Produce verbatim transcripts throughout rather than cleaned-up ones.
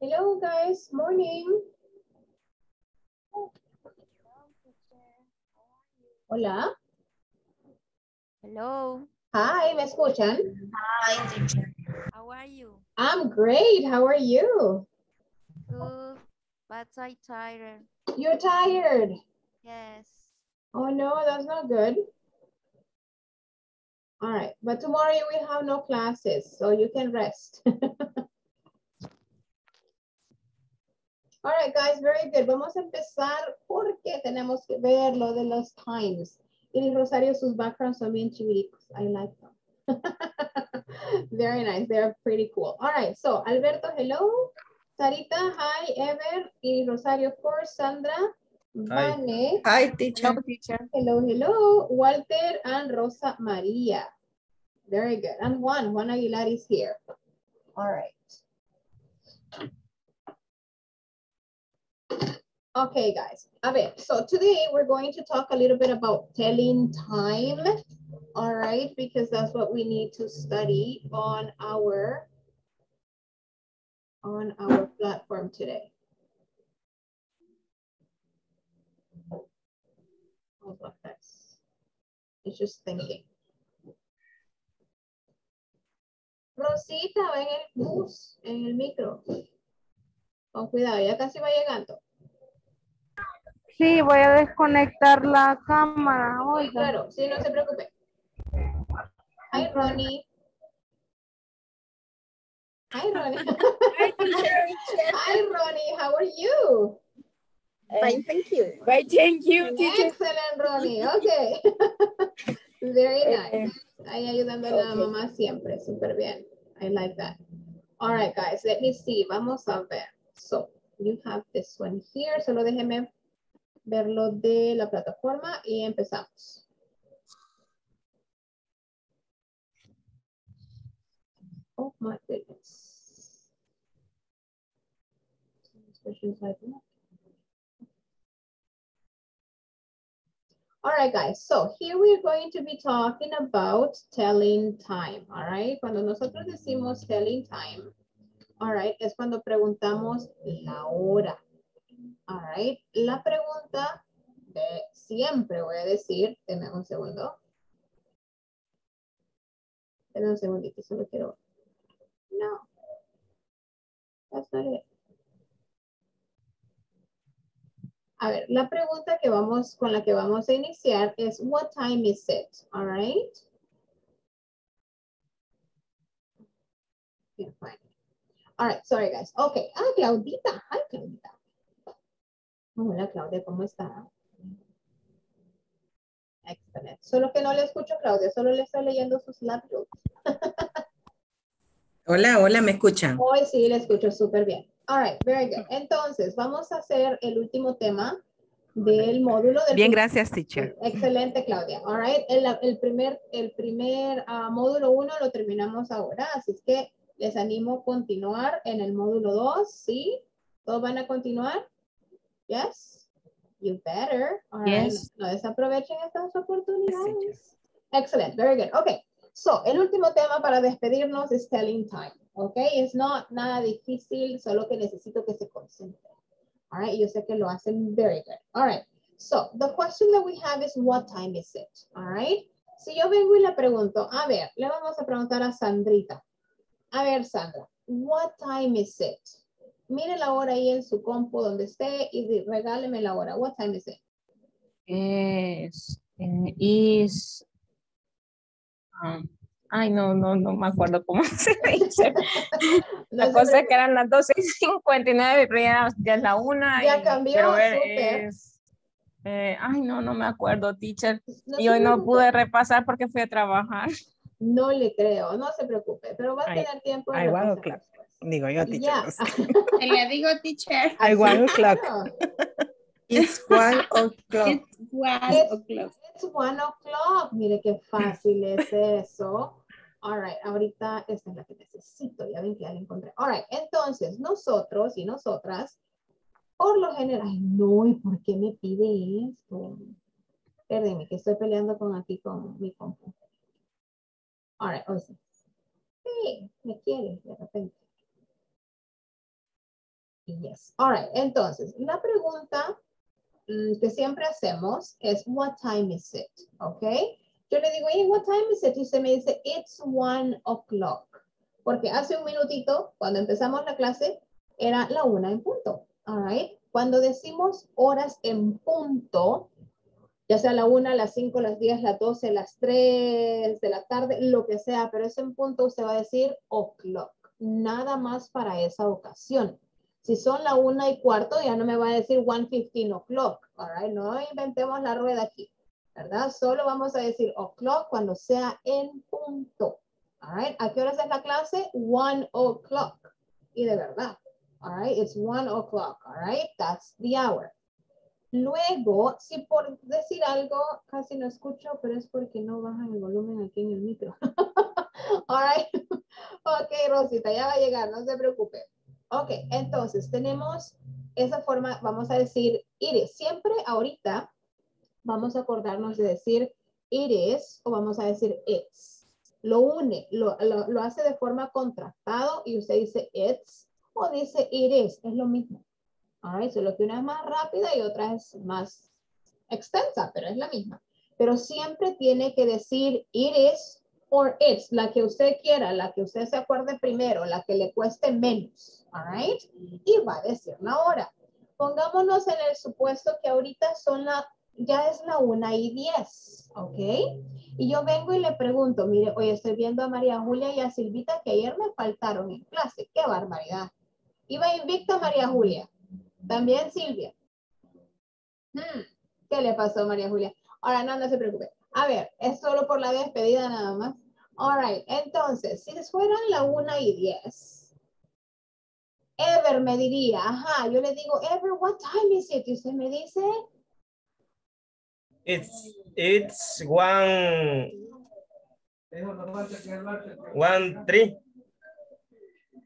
Hello guys, morning. Hola. Hello. Hi, ¿me escuchan? Hi, teacher. How are you? I'm great. How are you? Good, but I'm tired. You're tired? Yes. Oh no, that's not good. All right, but tomorrow you will have no classes, so you can rest. All right, guys, very good. Vamos a empezar porque tenemos que ver lo de los times. Y Rosario, sus backgrounds son bien chivitos. I like them. Very nice. They're pretty cool. All right, so Alberto, hello. Sarita, hi. Ever. Y Rosario, of course. Sandra. Hi. Vane. Hi, teacher. Hello, hello. Walter and Rosa Maria. Very good. And Juan. Juan Aguilar is here. All right. Okay, guys. A ver, so today we're going to talk a little bit about telling time, all right? Because that's what we need to study on our on our platform today. Hold on, guys. It's just thinking. Rosita, va en el bus, en el micro. Con cuidado, ya casi va llegando. Sí, voy a desconectar la cámara. Oiga. Claro, sí, no se preocupe. Hi, Ronnie. Hi, Ronnie. Hi, Ronnie. How are you? Fine, thank you. Fine, thank you. Excellent, Ronnie. Okay. Very nice. Ahí ayudando a la okay. mamá siempre. Súper bien. I like that. All right, guys. Let me see. Vamos a ver. So, you have this one here. Solo déjeme verlo de la plataforma y empezamos. Oh my goodness. All right, guys. So here we're going to be talking about telling time. All right. Cuando nosotros decimos telling time, all right, es cuando preguntamos la hora. All right. La pregunta de siempre voy a decir, denme un segundo. Denme un segundito, solo quiero. No. That's not it. A ver, la pregunta que vamos, con la que vamos a iniciar es what time is it? All right. Bien, fine. All right, sorry guys. Okay. Ah, Claudita. Hi, Claudita. Hola, Claudia, ¿cómo está? Excelente. Solo que no le escucho, Claudia, solo le estoy leyendo sus labios. Hola, hola, ¿me escuchan? Hoy sí, le escucho súper bien. All right, very good. Entonces, vamos a hacer el último tema del módulo. Del bien, gracias, teacher. Excelente, Claudia. All right, el, el primer, el primer uh, módulo uno lo terminamos ahora, así es que les animo a continuar en el módulo dos, ¿sí? ¿Todos van a continuar? Yes, you better. All right. Yes. No desaprovechen estas oportunidades. Excellent, very good. Okay, so el último tema para despedirnos es telling time. Okay, it's not nada difícil, solo que necesito que se concentren. All right, yo sé que lo hacen very good. All right, so the question that we have is what time is it? All right, si yo vengo y le pregunto, a ver, le vamos a preguntar a Sandrita. A ver, Sandra, what time is it? Mire la hora ahí en su compu donde esté y regáleme la hora. What time is it? Is, is, um, ay, no, no, no me acuerdo cómo se dice. No la cosa es que eran las doce y cincuenta y nueve, pero ya, ya es la una. Ya y, cambió, pero es, eh, ay, no, no me acuerdo, teacher. No y hoy no pude repasar porque fui a trabajar. No le creo, no se preocupe, pero va a ay, tener tiempo de ay, repasar. Wow, claro. Digo yo, teacher. Yeah. Te le digo, teacher. I one o'clock. It's one o'clock. It's one o'clock. It's one o'clock. Mire qué fácil es eso. All right, ahorita esta es la que necesito. Ya ven que ya la encontré. All right, entonces nosotros y nosotras, por lo general, ay no, ¿y por qué me pide esto? Perdeme, que estoy peleando con aquí con mi compu. All right, o sea, sí, me quiere de repente. Yes. All right. Entonces, la pregunta que siempre hacemos es, what time is it? ¿Ok? Yo le digo, hey, what time is it? Y usted me dice, it's one o'clock. Porque hace un minutito, cuando empezamos la clase, era la una en punto. All right. Cuando decimos horas en punto, ya sea la una, las cinco, las diez, las doce, las tres de la tarde, lo que sea, pero es en punto, usted va a decir o'clock. Nada más para esa ocasión. Si son la una y cuarto, ya no me va a decir one fifteen o'clock. All right? No inventemos la rueda aquí, ¿verdad? Solo vamos a decir o'clock cuando sea en punto. All right? ¿A qué horas es la clase? One o'clock. Y de verdad. All right? It's one o'clock. All right? That's the hour. Luego, si por decir algo, casi no escucho, pero es porque no bajan el volumen aquí en el micro. All right. Ok, Rosita, ya va a llegar, no se preocupe. Ok, entonces tenemos esa forma, vamos a decir it is. Siempre ahorita vamos a acordarnos de decir it is o vamos a decir it's. Lo une, lo, lo, lo hace de forma contractado y usted dice it's o dice it is, es lo mismo. All right, solo que una es más rápida y otra es más extensa, pero es la misma. Pero siempre tiene que decir it is or it's, la que usted quiera, la que usted se acuerde primero, la que le cueste menos. All right, y va a decir la hora. Pongámonos en el supuesto que ahorita son la, ya es la una y diez, ¿ok? Y yo vengo y le pregunto, mire, hoy estoy viendo a María Julia y a Silvita que ayer me faltaron en clase. ¡Qué barbaridad! Iba invicta María Julia. También Silvia. Hmm. ¿Qué le pasó a María Julia? Ahora no, no se preocupe. A ver, es solo por la despedida nada más. All right, entonces, si fueran la una y diez, Ever me diría, ajá, yo le digo, Ever, what time is it? Y usted me dice... It's, it's one... One, three.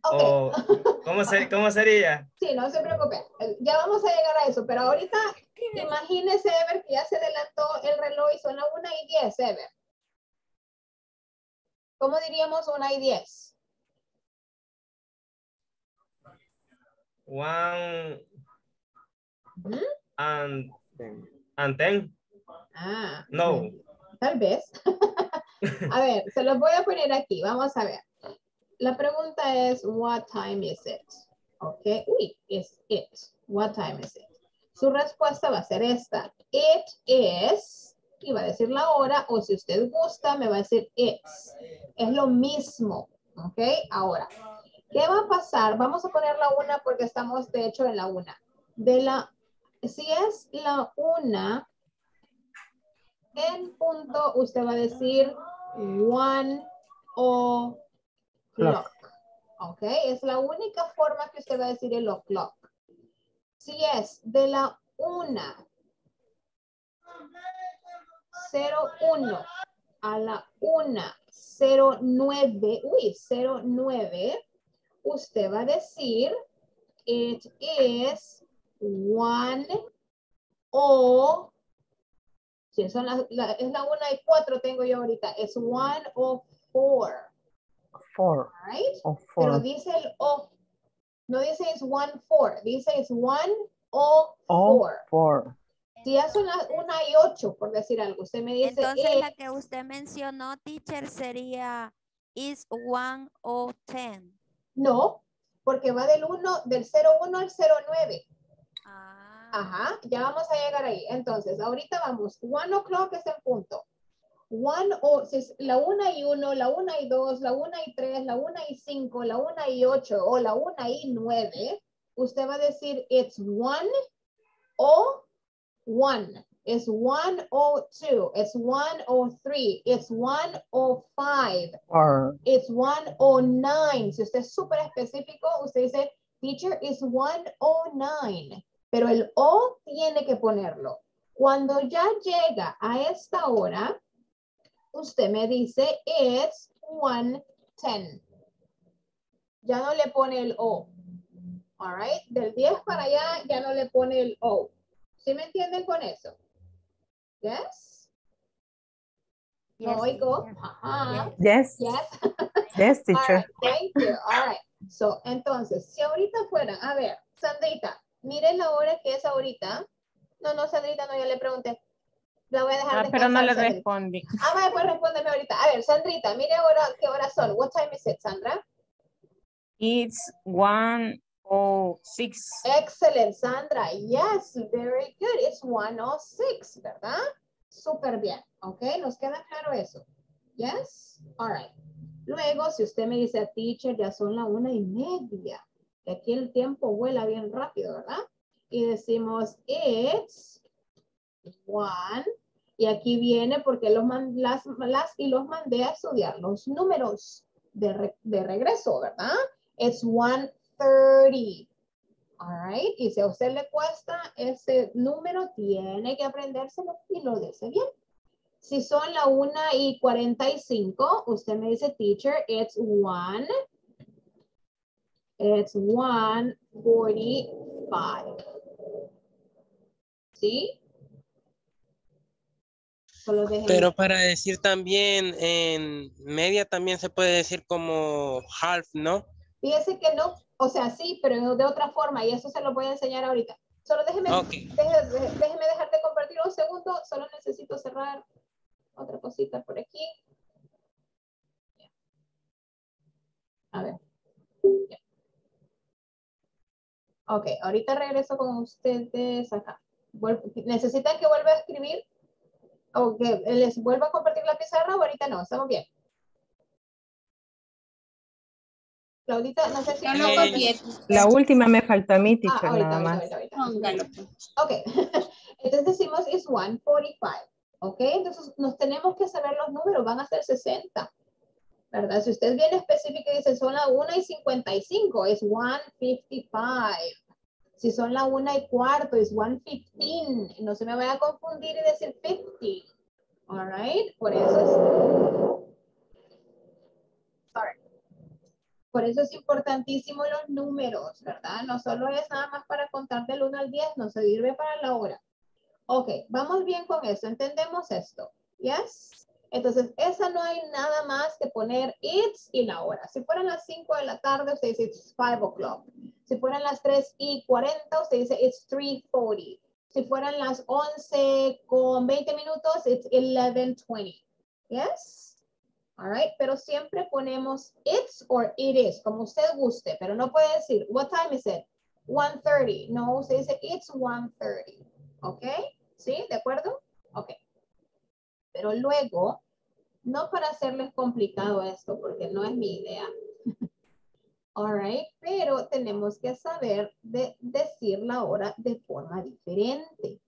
Okay. Oh, ¿cómo, se, ¿Cómo sería? Sí, no se preocupe. Ya vamos a llegar a eso, pero ahorita imagínese, Ever, que ya se adelantó el reloj y son las una y diez, Ever. ¿Cómo diríamos una y diez? One ¿Mm? and, and ten. Ah, no. Tal vez. A ver, se los voy a poner aquí. Vamos a ver. La pregunta es, what time is it? Ok, uy, is it. What time is it? Su respuesta va a ser esta. It is, y va a decir la hora, o si usted gusta, me va a decir it's. Es lo mismo, ok. Ahora, ¿qué va a pasar? Vamos a poner la una porque estamos, de hecho, en la una. De la, si es la una, en punto, usted va a decir one o clock. Ok, es la única forma que usted va a decir el o'clock. Si es de la una, cero uno a la una, cero nueve, uy, cero nueve, usted va a decir it is one o, si son las, la, es la una y cuatro tengo yo ahorita, es one o four. Four. Right? Oh, four. Pero dice el o. No dice it's one four. Dice it's one o four. Oh, four. Si ya son las una y ocho, por decir algo. Usted me dice. Entonces eh, la que usted mencionó, teacher, sería is one o ten. No, porque va del uno, del cero uno al cero nueve. Ah. Ajá, ya vamos a llegar ahí. Entonces, ahorita vamos. One o'clock es el punto. One o, si es la una y uno, la una y dos, la una y tres, la una y cinco, la una y ocho o la una y nueve, usted va a decir it's one o one, it's one o two, it's one o three, it's one o five, or, it's one o nine. Si usted es súper específico, usted dice teacher is one o nine, pero el o tiene que ponerlo. Cuando ya llega a esta hora, usted me dice, it's one ten. Ya no le pone el O. All right? Del diez para allá, ya no le pone el O. ¿Sí me entienden con eso? Yes? Yes. No oigo. Yes. Yes. Yes, yes teacher. All right, thank you. All right. So, entonces, si ahorita fuera, a ver, Sandrita, mire la hora que es ahorita. No, no, Sandrita, no, yo le pregunté. La voy a dejar ah, descansar, pero no le Sandrita. Respondí. Ah, vale, pues respóndeme ahorita. A ver, Sandrita, mire ahora qué horas son. What time is it, Sandra? It's one oh six. Excellent, Sandra. Yes, very good. It's one oh six, ¿verdad? Súper bien. Ok, nos queda claro eso. Yes? All right. Luego, si usted me dice, teacher, ya son la una y media. Que aquí el tiempo vuela bien rápido, ¿verdad? Y decimos, it's one. Y aquí viene porque los man, las, las y los mandé a estudiar los números de, re, de regreso, ¿verdad? It's one thirty. All right. Y si a usted le cuesta ese número, tiene que aprendérselo y lo dice bien. Si son la una y cuarenta y cinco, usted me dice, teacher, it's one. It's one forty-five. ¿Sí? Solo dejen... Pero para decir también, en media también se puede decir como half, ¿no? Fíjese que no, o sea, sí, pero de otra forma, y eso se lo voy a enseñar ahorita. Solo déjeme, okay. déjeme, déjeme dejar de compartir un segundo, solo necesito cerrar otra cosita por aquí. A ver. Ok, ahorita regreso con ustedes acá. ¿Necesitan que vuelva a escribir? ¿O que les vuelva a compartir la pizarra? O ahorita no, estamos bien. Claudita, no sé si... No, no, la última me faltó a mí, teacher, ah, ahorita, nada más. Ahorita, ahorita, ahorita. Ok, entonces decimos es one forty-five, ok, entonces nos tenemos que saber los números, van a ser sesenta, ¿verdad? Si usted viene específico y dice son la una y cincuenta y cinco, es one fifty-five, si son la una y cuarto, es one fifteen, no se me vaya a confundir y decir fifty, all right, por eso es... Por eso es importantísimo los números, ¿verdad? No solo es nada más para contar del uno al diez, no se sirve para la hora. Ok, vamos bien con eso, entendemos esto, ¿yes? Entonces, esa no hay nada más que poner it's y la hora. Si fueran las cinco de la tarde, usted dice it's five o'clock. Si fueran las tres y cuarenta, usted dice it's three forty. Si fueran las once con veinte minutos, it's eleven twenty, ¿yes? All right, pero siempre ponemos it's or it is, como usted guste, pero no puede decir, what time is it? one thirty. No, usted dice, it's one thirty. ¿Ok? ¿Sí? ¿De acuerdo? Ok. Pero luego, no para hacerles complicado esto, porque no es mi idea. All right, pero tenemos que saber de decir la hora de forma diferente.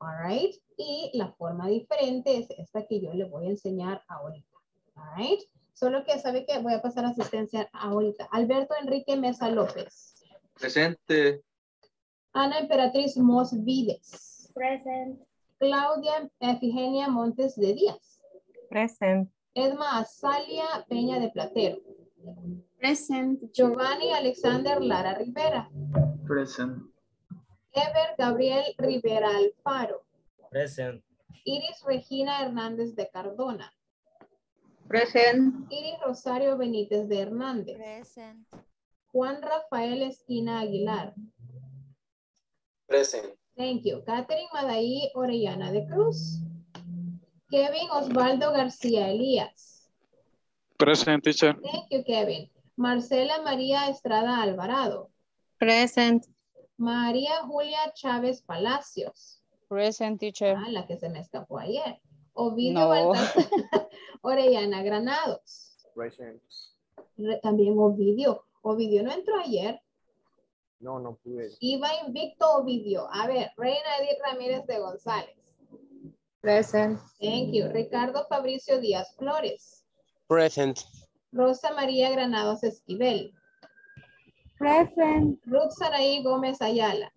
All right, y la forma diferente es esta que yo le voy a enseñar ahorita. All right. Solo que sabe que voy a pasar asistencia ahorita. Alberto Enrique Mesa López. Presente. Ana Emperatriz Mosvides. Presente. Claudia Efigenia Montes de Díaz. Presente. Edma Azalia Peña de Platero. Presente. Giovanni Alexander Lara Rivera. Presente. Ever Gabriel Rivera Alfaro. Presente. Iris Regina Hernández de Cardona. Present. Iris Rosario Benítez de Hernández. Present. Juan Rafael Esquina Aguilar. Present. Thank you. Catherine Madaí Orellana de Cruz. Kevin Osvaldo García Elías. Present, teacher. Thank you, Kevin. Marcela María Estrada Alvarado. Present. María Julia Chávez Palacios. Present, teacher. Ah, la que se me escapó ayer. Ovidio no. Baltasar Orellana Granados. Present. También Ovidio. Ovidio no entró ayer. No, no pude. Iba invicto Ovidio. A ver, Reina Edith Ramírez de González. Present. Thank you. Ricardo Fabricio Díaz Flores. Present. Rosa María Granados Esquivel. Present. Ruth Saraí Gómez Ayala.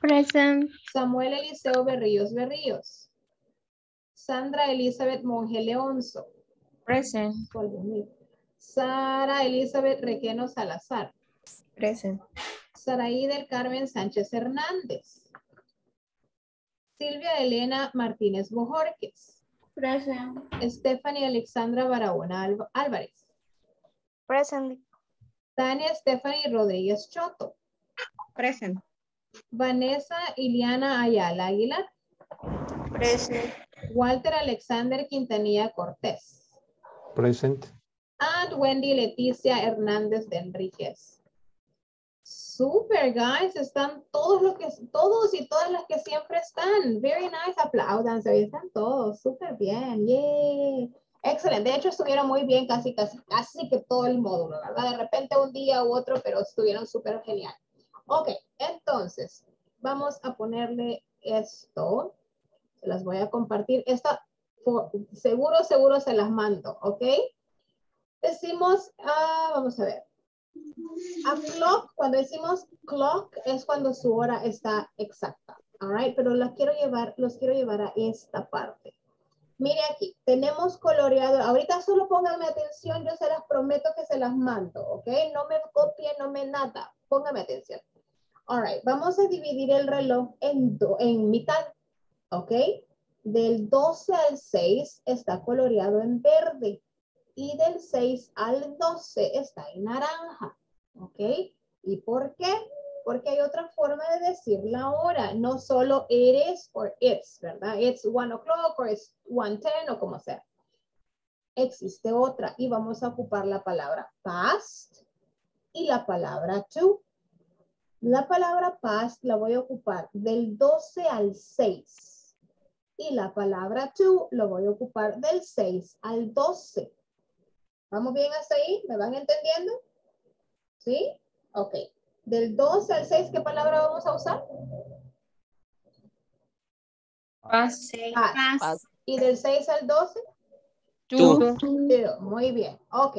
Present. Samuel Eliseo Berríos Berríos. Sandra Elizabeth Monge Leonzo. Present. Sara Elizabeth Requeno Salazar. Present. Saraí del Carmen Sánchez Hernández. Silvia Elena Martínez Bojorquez. Present. Stephanie Alexandra Barahona Álvarez. Present. Tania Stephanie Rodríguez Choto. Present. Vanessa Iliana Ayala Aguilar. Present. Walter Alexander Quintanilla Cortés. Present. And Wendy Leticia Hernández de Enríquez. Super, guys. Están todos los que, todos y todas las que siempre están. Very nice. Aplaudanse. Ahí están todos. Súper bien. Yay. Excelente. De hecho, estuvieron muy bien casi, casi, casi que todo el módulo, ¿verdad? De repente un día u otro, pero estuvieron súper genial. Ok. Entonces, vamos a ponerle esto. Se las voy a compartir. Esta, seguro, seguro se las mando. Ok. Decimos, ah, vamos a ver. A clock, cuando decimos clock, es cuando su hora está exacta. All right, pero las quiero llevar, los quiero llevar a esta parte. Mire aquí, tenemos coloreado. Ahorita solo pónganme atención, yo se las prometo que se las mando, ¿ok? No me copien, no me nada. Pónganme atención. All right, vamos a dividir el reloj en, do, en mitad, ¿ok? Del doce al seis está coloreado en verde. Y del seis al doce está en naranja, ¿ok? ¿Y por qué? Porque hay otra forma de decir la hora, no solo it is or it's, ¿verdad? It's one o'clock or it's one ten o como sea. Existe otra y vamos a ocupar la palabra past y la palabra to. La palabra past la voy a ocupar del doce al seis y la palabra to lo voy a ocupar del seis al doce. ¿Vamos bien hasta ahí? ¿Me van entendiendo? ¿Sí? Ok. Del dos al seis, ¿qué palabra vamos a usar? Past. Past. ¿Y del seis al doce? Two. Two. Muy bien. Ok.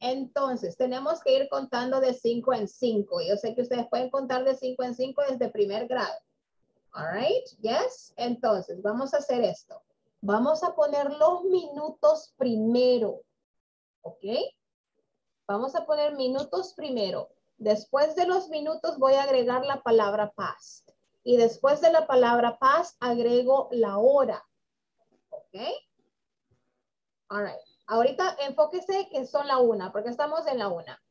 Entonces, tenemos que ir contando de cinco en cinco. Yo sé que ustedes pueden contar de cinco en cinco desde primer grado. All right. Yes. Entonces, vamos a hacer esto. Vamos a poner los minutos primero. ¿Ok? Vamos a poner minutos primero. Después de los minutos voy a agregar la palabra past. Y después de la palabra past agrego la hora. ¿Ok? All right. Ahorita enfóquese que son la una, porque estamos en la una.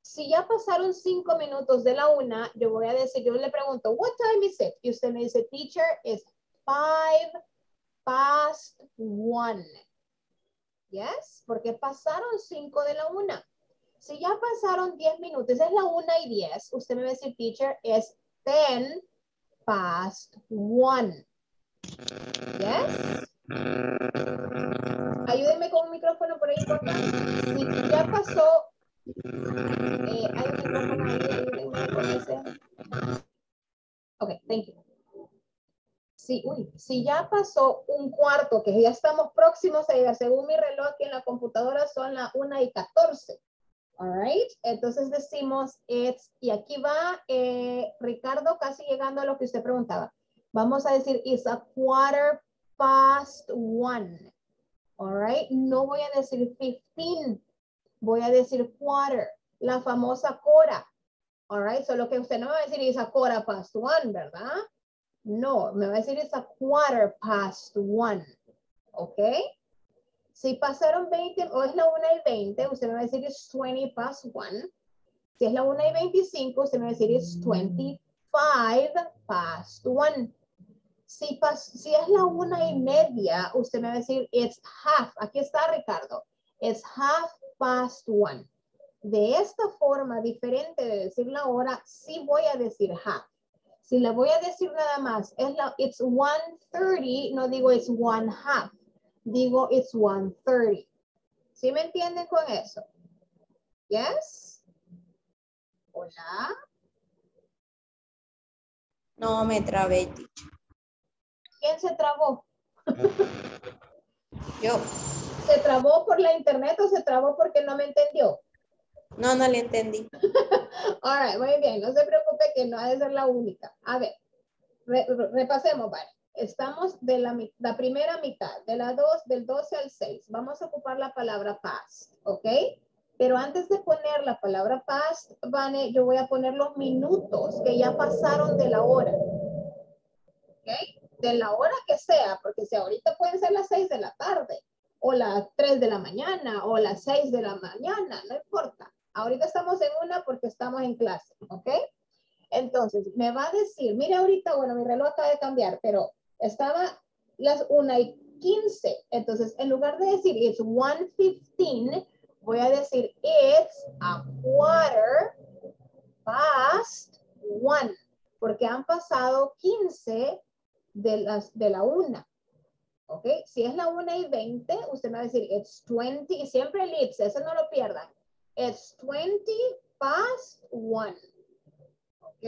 Si ya pasaron cinco minutos de la una, yo voy a decir, yo le pregunto, what time is it? Y usted me dice, teacher, it's five past one. Yes, porque pasaron cinco de la una. Si ya pasaron diez minutos, es la una y diez, usted me va a decir, teacher, es ten past one. Yes. Ayúdenme con un micrófono por ahí, por favor. Si ya pasó, eh, hay un micrófono ahí, ayúdenme con ese. Ok, thank you. Sí, uy, si ya pasó un cuarto, que ya estamos próximos a llegar, según mi reloj aquí en la computadora son las una y catorce. All right, entonces decimos, it's, y aquí va eh, Ricardo casi llegando a lo que usted preguntaba. Vamos a decir, it's a quarter past one. All right, no voy a decir fifteen, voy a decir quarter, la famosa cora. All right, solo que usted no me va a decir, it's a quarter past one, ¿verdad? No, me va a decir it's a quarter past one, ¿ok? Si pasaron veinte, o es la una y veinte, usted me va a decir it's twenty past one. Si es la una y veinticinco, usted me va a decir it's twenty-five past one. Si, pas, si es la una y media, usted me va a decir it's half. Aquí está Ricardo. It's half past one. De esta forma diferente de decir la hora, sí voy a decir half. Si le voy a decir nada más, es la, it's one thirty, no digo it's one half, digo it's one thirty. ¿Sí me entienden con eso? ¿Yes? ¿Hola? No me trabé, teacher. ¿Quién se trabó? Yo. ¿Se trabó por la internet o se trabó porque no me entendió? No, no le entendí. All right, muy bien. No se preocupe que no ha de ser la única. A ver, re, re, repasemos, vale. Estamos de la, la primera mitad, de la dos, del doce al seis. Vamos a ocupar la palabra past, ¿ok? Pero antes de poner la palabra past, Vane, yo voy a poner los minutos que ya pasaron de la hora. ¿Ok? De la hora que sea, porque si ahorita pueden ser las seis de la tarde, o las tres de la mañana, o las seis de la mañana, no importa. Ahorita estamos en una porque estamos en clase, ¿ok? Entonces, me va a decir, mira ahorita, bueno, mi reloj acaba de cambiar, pero estaba las una y quince. Entonces, en lugar de decir it's one fifteen, voy a decir it's a quarter past one, porque han pasado quince de, las, de la una. ¿Ok? Si es la una y veinte, usted me va a decir it's veinte, y siempre el it's, eso no lo pierdan. It's twenty past one. ¿Ok?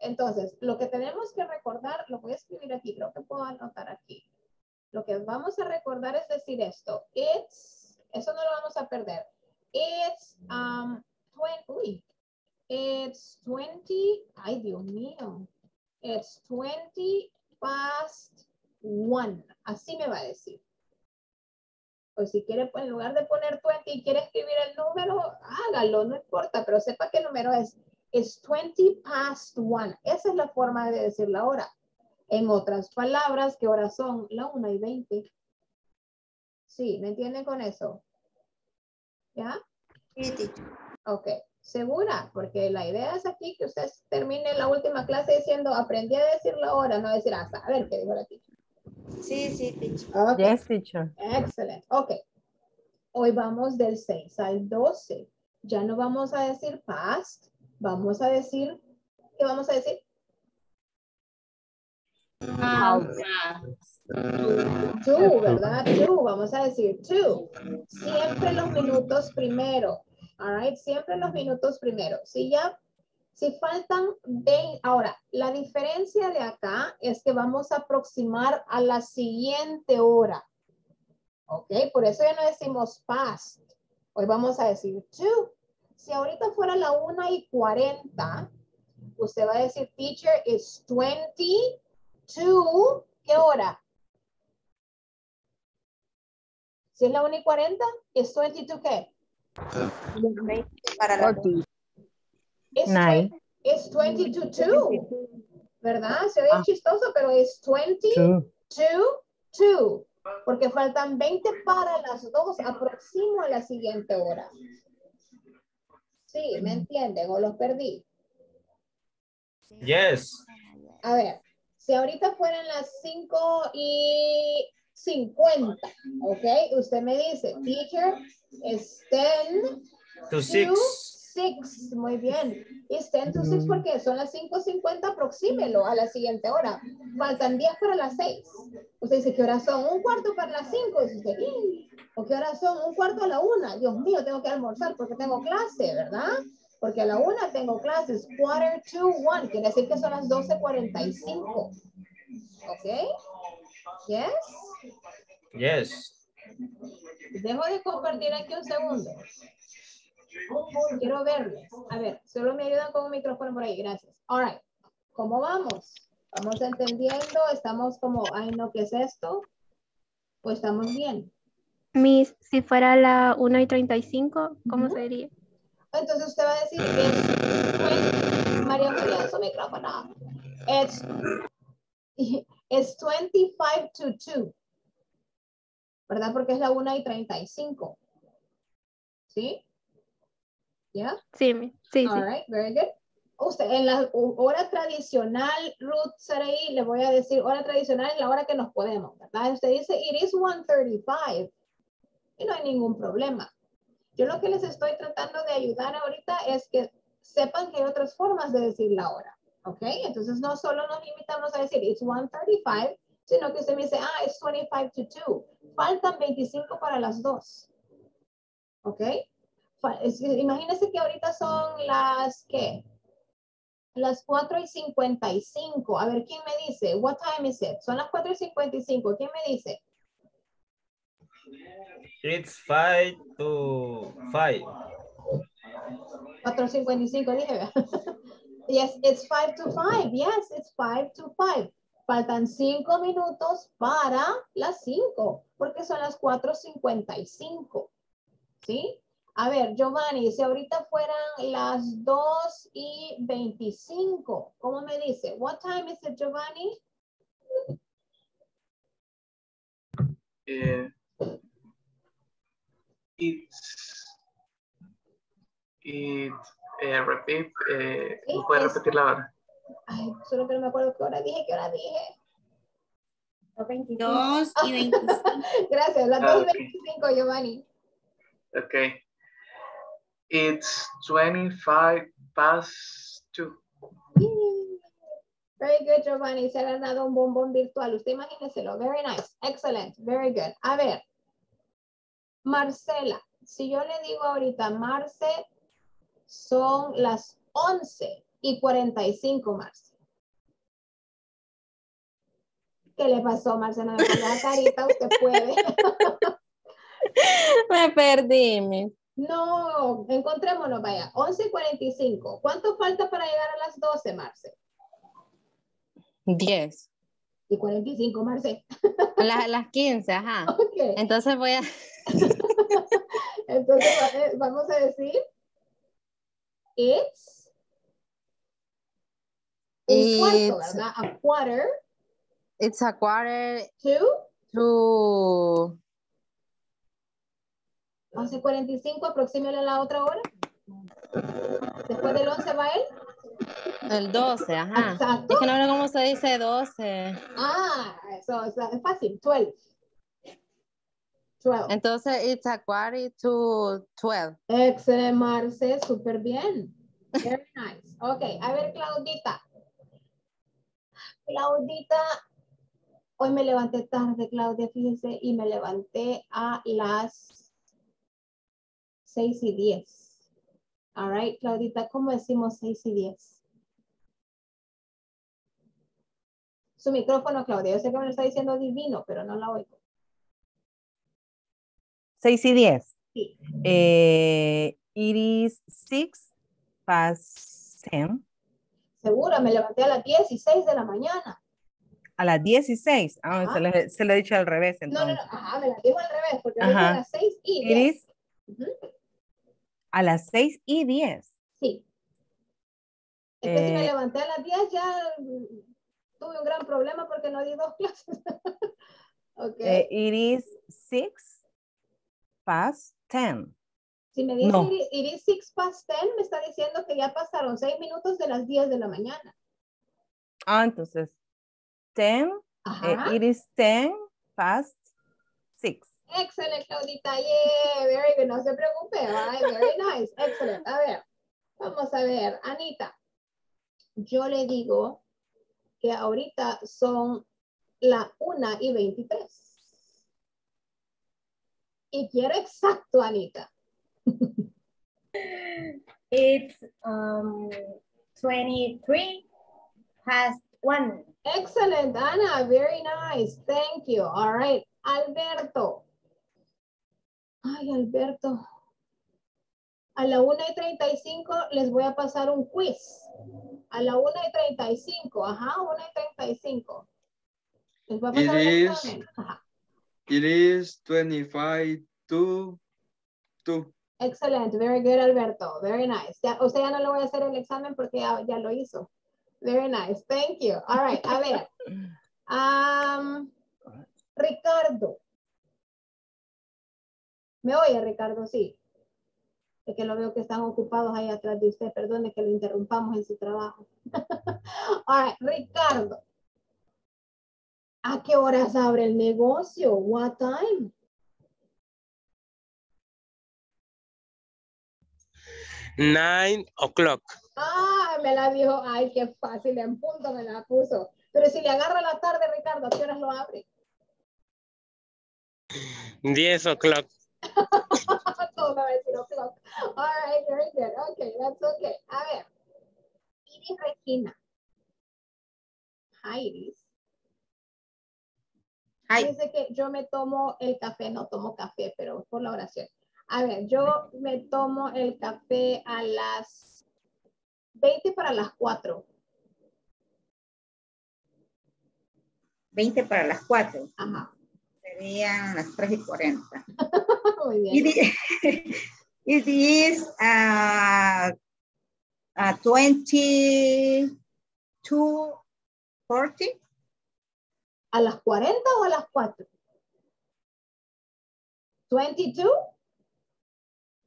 Entonces, lo que tenemos que recordar, lo voy a escribir aquí, creo que puedo anotar aquí. Lo que vamos a recordar es decir esto. It's, eso no lo vamos a perder. It's, um, twenty, it's twenty, ay Dios mío. It's twenty past one. Así me va a decir. Pues si quiere, en lugar de poner veinte y quiere escribir el número, hágalo, no importa, pero sepa qué número es. It's twenty past one. Esa es la forma de decir la hora. En otras palabras, ¿qué horas son? La una y veinte. Sí, ¿me entienden con eso? ¿Ya? Sí, teacher. Ok, segura, porque la idea es aquí que usted termine la última clase diciendo, aprendí a decir la hora, no decir hasta. A ver, ¿qué dijo la teacher? Sí, sí, teacher. Okay. Yes, teacher. Excelente, ok. Hoy vamos del seis al doce. Ya no vamos a decir past, vamos a decir, ¿qué vamos a decir? Ah, two, ¿verdad? Two, vamos a decir two. Siempre los minutos primero. All right, siempre los minutos primero. Si ya, si faltan veinte, ahora, la diferencia de acá es que vamos a aproximar a la siguiente hora. Ok, por eso ya no decimos past. Hoy vamos a decir two. Si ahorita fuera la una y cuarenta, usted va a decir, teacher, it's twenty. To, ¿qué hora? Si es la una y cuarenta, es veintidós, ¿qué? Para la es veintidós, ¿verdad? Se oye ah. chistoso, pero es veintidós, porque faltan veinte para las dos, aproximo a la siguiente hora. Sí, ¿me entienden? ¿O los perdí? Yes. A ver. Si ahorita fueran las cinco y cincuenta, ¿ok? Usted me dice, teacher, es ten to six. Muy bien. Es ten to six porque son las cinco cincuenta, aproxímelo a la siguiente hora. Faltan diez para las seis. Usted dice, ¿qué horas son? Un cuarto para las cinco. Y usted, ¿o qué horas son? Un cuarto a la una. Dios mío, tengo que almorzar porque tengo clase, ¿verdad? Porque a la una tengo clases, quarter to one, quiere decir que son las doce cuarenta y cinco. ¿Ok? Yes? Yes. Dejo de compartir aquí un segundo. Quiero verles. A ver, solo me ayudan con un micrófono por ahí, gracias. All right. ¿Cómo vamos? ¿Vamos entendiendo? ¿Estamos como, ay no, qué es esto? ¿O estamos bien? Miss, si fuera la una y treinta y cinco, ¿cómo uh-huh. sería? Entonces usted va a decir, it's, María Julia, su micrófono. It's, it's twenty-five to two. ¿Verdad? Porque es la una y treinta y cinco. ¿Sí? ¿Ya? Sí, sí. All sí. right, very good. Usted, en la hora tradicional, Ruth Saraí, le voy a decir, hora tradicional es la hora que nos podemos, ¿verdad? Usted dice, it is one thirty-five. Y no hay ningún problema. Yo lo que les estoy tratando de ayudar ahorita es que sepan que hay otras formas de decir la hora, ¿ok? Entonces no solo nos limitamos a decir it's one thirty-five, sino que usted me dice, ah, it's twenty-five to two. Faltan veinticinco para las dos, ¿ok? Imagínense que ahorita son las, ¿qué? Las cuatro y cincuenta y cinco. A ver, ¿quién me dice? What time is it? Son las cuatro y cincuenta y cinco. ¿Quién me dice? It's five to five. cuatro cincuenta y cinco, dije. Yes, it's five to five. Yes, it's five to five. Faltan cinco minutos para las cinco, porque son las cuatro cincuenta y cinco. ¿Sí? A ver, Giovanni, si ahorita fueran las dos y veinticinco, ¿cómo me dice? What time is it, Giovanni? Eh... It's y eh, repeat, eh, ¿no puede repetir la hora? Ay, solo que no me acuerdo qué hora dije, qué hora dije. dos y veinticinco. Gracias, las ah, dos y veinticinco, okay. Giovanni. Ok. It's twenty-five past two. Very good, Giovanni. Se le ha dado un bombón virtual. Usted imagínenselo. Very nice. Excellent. Very good. A ver. Marcela, si yo le digo ahorita, Marce, son las once y cuarenta y cinco, Marce. ¿Qué le pasó, Marce? No me ponga la carita, usted puede. Me perdí, mi. No, encontrémonos, vaya. once y cuarenta y cinco. ¿Cuánto falta para llegar a las doce, Marce? diez. Y cuarenta y cinco, Marce. La, las quince, ajá. Okay. Entonces voy a... Entonces vamos a decir... It's... Un cuarto, ¿verdad? A quarter. It's a quarter... To... To... once cuarenta y cinco, aproxímele a la otra hora. Después del once va él. El doce, ajá. Exacto. Es que no sé cómo se dice doce. Ah, eso, eso es fácil. doce. doce. Entonces, it's a quarter to twelve. Excelente, Marce. Súper bien. Very nice. Ok, a ver, Claudita. Claudita, hoy me levanté tarde, Claudia, fíjense, y me levanté a las seis y diez. All right, Claudita, ¿cómo decimos seis y diez? Su micrófono, Claudia. Yo sé que me lo está diciendo divino, pero no la oigo. seis y diez. Sí. Eh, it is six past ten. Seguro, me levanté a las dieciséis de la mañana. A las dieciséis. Ah, se lo, se lo he dicho al revés. Entonces. No, no, no. Ajá, me las dijo al revés, porque yo dije a las seis y diez. It is Uh-huh. A las seis y diez. Sí. Es eh, que si me levanté a las diez ya tuve un gran problema porque no di dos clases. Okay. Eh, it is six past ten. Si me dice no. It is six past ten, me está diciendo que ya pasaron seis minutos de las diez de la mañana. Ah, entonces diez, eh, it is ten past six. Excelente, Claudita. Yeah, very good. No se preocupe. Right? Very nice. Excellent. A ver, vamos a ver. Anita, yo le digo que ahorita son la una y veintitrés. Y quiero exacto, Anita. It's um, twenty-three past one. Excellent, Ana. Very nice. Thank you. All right. Alberto. Ay, Alberto, a la una y treinta y cinco les voy a pasar un quiz. A la una y treinta y cinco, ajá, una y treinta y cinco. Les voy a pasar un examen. Ajá. It is twenty-five to two. Excellent, very good, Alberto, very nice. Ya, usted ya no le voy a hacer el examen porque ya, ya lo hizo. Very nice, thank you. All right, a ver. Um, Ricardo. ¿Me oye, Ricardo? Sí. Es que lo veo que están ocupados ahí atrás de usted. Perdone que lo interrumpamos en su trabajo. All right, Ricardo. ¿A qué horas abre el negocio? What time? Nine o'clock. Ah, me la dijo. Ay, qué fácil. En punto me la puso. Pero si le agarra la tarde, Ricardo, ¿a qué horas lo abre? Diez o'clock. No, no, it's zero o'clock. All right, very good. Okay, that's okay. A ver. Iris Regina. Hi, Iris. Hi. Dice que yo me tomo el café, no tomo café, pero por la oración. A ver, yo me tomo el café a las veinte para las cuatro. veinte para las cuatro. Ajá. Serían las tres y cuarenta. Muy bien. It is, it is uh, uh, twenty-two forty. ¿A las cuarenta o a las cuatro? ¿veintidós?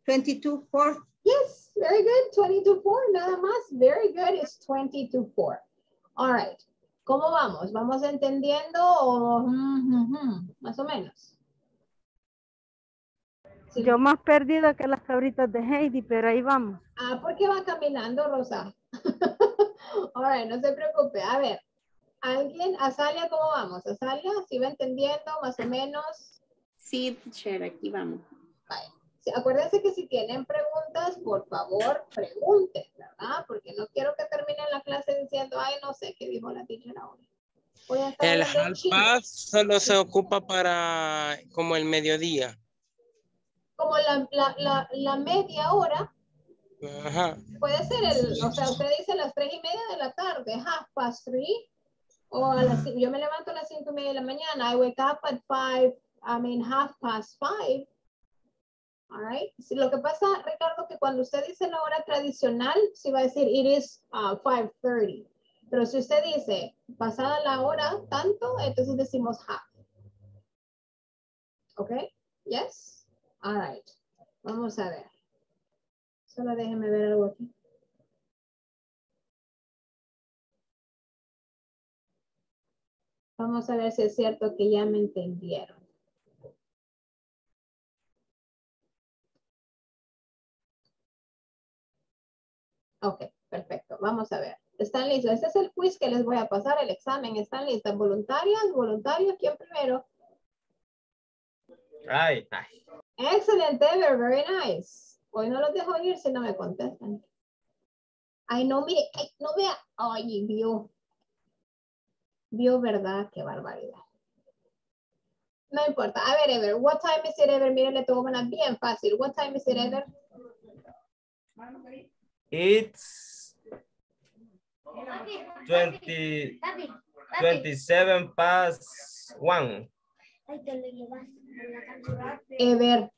¿veintidós forty? Yes. very good, twenty to four, nada más, very good, it's twenty to four. All right, ¿cómo vamos? ¿Vamos entendiendo o mm, mm, mm, más o menos? Sí. Yo más perdida que las cabritas de Heidi, pero ahí vamos. Ah, porque va caminando, Rosa. All right, no se preocupe, a ver. ¿Alguien? Azalia, ¿cómo vamos? Azalia, ¿sí va entendiendo más o menos? Sí, teacher, aquí vamos. Bye. Acuérdense que si tienen preguntas, por favor, pregunten, ¿verdad? Porque no quiero que terminen la clase diciendo, ay, no sé qué dijo la teacher ahora. El half past solo se ocupa para como el mediodía. Como la, la, la, la media hora. Ajá. Puede ser, el, o sea, usted dice a las tres y media de la tarde, half past three. O a las, yo me levanto a las cinco y media de la mañana. I wake up at five, I mean half past five. All right. Sí, lo que pasa, Ricardo, que cuando usted dice la hora tradicional, sí va a decir it is uh, five thirty. Pero si usted dice pasada la hora tanto, entonces decimos half. ¿Ok? Yes. All right. Vamos a ver. Solo déjeme ver algo aquí. Vamos a ver si es cierto que ya me entendieron. Ok, perfecto. Vamos a ver. ¿Están listos? Este es el quiz que les voy a pasar, el examen. ¿Están listas? ¿Voluntarias? ¿Voluntarios? ¿Quién primero? Right. Excelente, very, very nice. Hoy no los dejo ir si no me contestan. Ay, no, mire, ay, no vea. Ay, vio. Vio, ¿verdad? Qué barbaridad. No importa. A ver, Ever. What time is it, Ever? Miren, le tomo una bien fácil. What time is it, Ever? It's twenty, twenty-seven past one. Ever,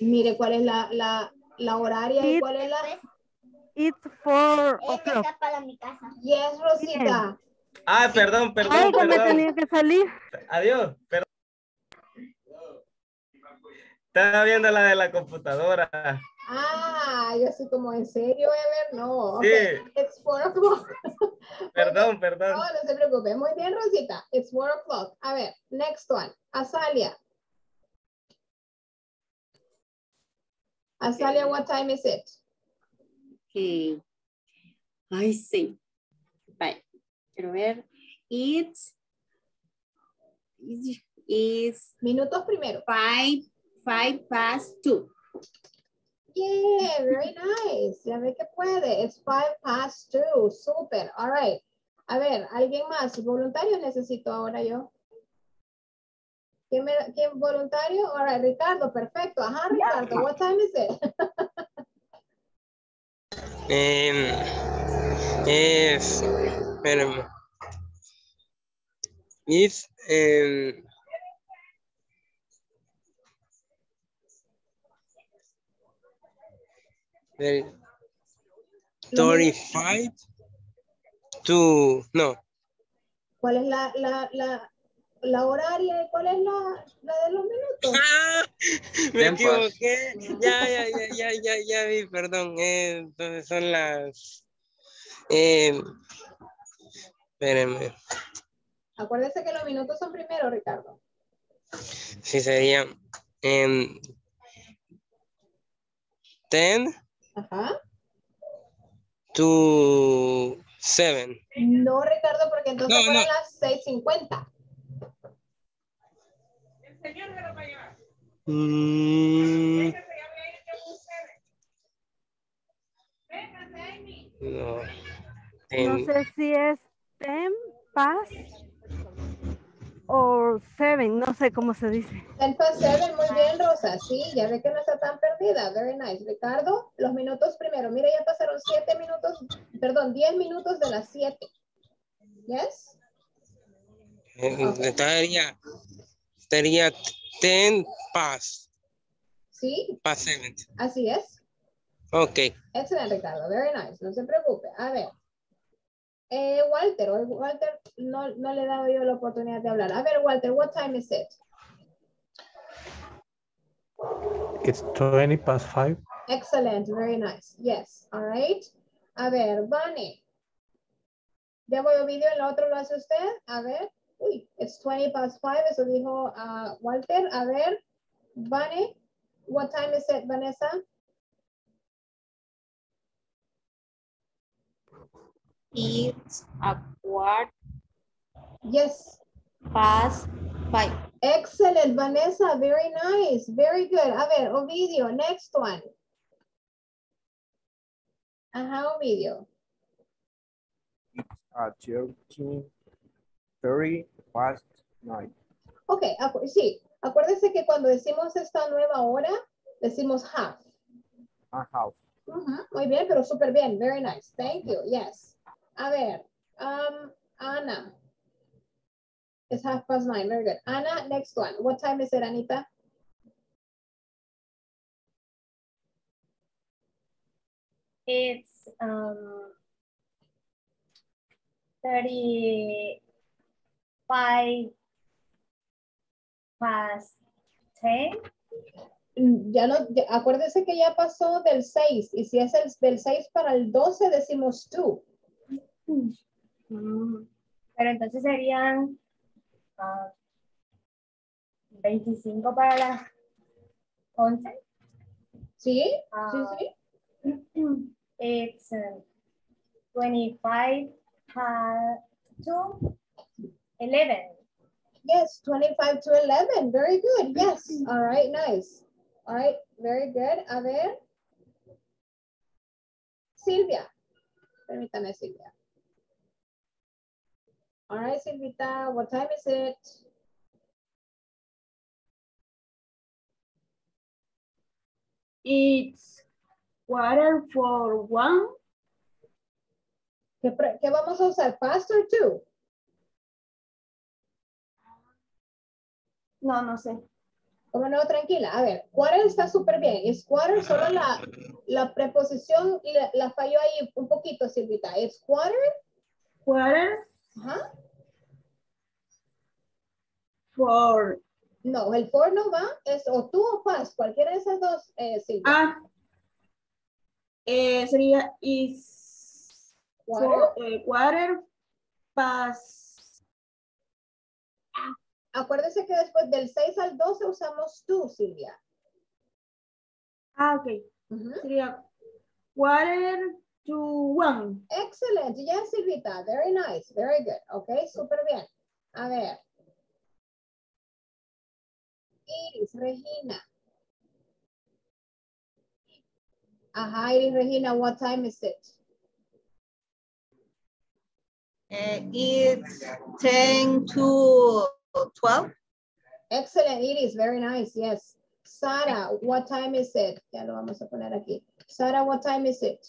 mire cuál es la, la, la horaria y cuál es la... It's four o'clock. Yes, Rosita. Ah, perdón, perdón. Ay, que me tenía que salir. Adiós, perdón. Estaba viendo la de la computadora. Ah, yo así como, ¿en serio, Ever? No. Sí. Okay. It's four o'clock. Perdón, perdón. No, no se preocupe. Muy bien, Rosita. It's four o'clock. A ver, next one. Azalia. Azalia, what time is it? Okay. I see. Bye. Quiero ver. It's... It's... Minutos primero. Five, five past two. Yeah, very nice. Ya ve que puede. It's five past two. Super. All right. A ver, ¿alguien más? ¿Voluntarios necesito ahora yo? ¿Quién, me, quién voluntario? All right, Ricardo. Perfecto. Ajá, Ricardo. Yeah. What time is it? um, espérame. It's... Um, thirty-five to, no. ¿Cuál es la, la, la, la horaria y cuál es la, la de los minutos? Ah, me Tempo. equivoqué. Ya, ya, ya, ya, ya, ya vi, perdón. Eh, entonces son las, eh, espérenme. Acuérdese que los minutos son primero, Ricardo. Sí, sería eh, ten. Ajá. To seven. No, Ricardo, porque entonces son no, no. las seis cincuenta. El señor me lo va a llevar. Mm. No. no sé si es ten past o seven, no sé cómo se dice. ten past seven, muy bien, Rosa. Sí, ya ve que no está tan perdida. Very nice. Ricardo, los minutos primero. Mira, ya pasaron siete minutos, perdón, diez minutos de las siete. Yes? Okay. Estaría, estaría ten past. Sí. Past seven. Así es. Ok. Excelente, Ricardo. Very nice. No se preocupe. A ver. Eh, Walter, Walter no, no le he dado yo la oportunidad de hablar. A ver, Walter, what time is it? It's twenty past five. Excellent, very nice. Yes, all right. A ver, Bunny. Ya voy al video, el otro lo hace usted. A ver. Uy, it's twenty past five, eso dijo uh, Walter. A ver, Bunny, what time is it, Vanessa? It's a quarter. Yes. Past five. Excellent, Vanessa. Very nice. Very good. A ver, Ovidio, next one. Ajá, Ovidio. It's a thirteen thirty past nine. Ok, acu sí. Acuérdense que cuando decimos esta nueva hora, decimos half. A half. Uh-huh. Muy bien, pero súper bien. Very nice. Thank you. Yes. A ver, um, Ana. It's half past nine. Very good. Ana, next one. What time is it, Anita? It's um, thirty-five past ten. Ya no, ya, acuérdese que ya pasó del seis. Y si es el, del seis para el doce, decimos two. Mm. Pero entonces serían... Uh, veinticinco para las once. Sí, uh, sí, sí. It's uh, twenty-five to eleven. Yes, twenty-five to eleven. Very good. Yes. All right, nice. All right, very good. A ver. Silvia. Permítame, Silvia. All right, Silvita, what time is it? It's quarter for one. ¿Qué, ¿Qué vamos a usar? ¿Past or two? No, no sé. Como no, tranquila. A ver, quarter está súper bien. Es quarter, solo la, la preposición la, la falló ahí un poquito, Silvita. Es quarter. Quarter. Ajá. For. No, el for no va, es o tú o past, cualquiera de esas dos. Eh, sí. Ah, eh, sería is quarter, for, eh, quarter past. Acuérdese que después del seis al doce usamos tú, Silvia. Ah, ok. Uh-huh. Sería quarter to one. Excellent. Yes, Silvita. Very nice. Very good. Okay, super bien. A ver. Iris, Regina. Ajá, Iris, Regina, what time is it? Uh, it's ten to twelve. Excellent, Iris. Very nice. Yes. Sara, what time is it? Ya lo vamos a poner aquí. Sara, what time is it?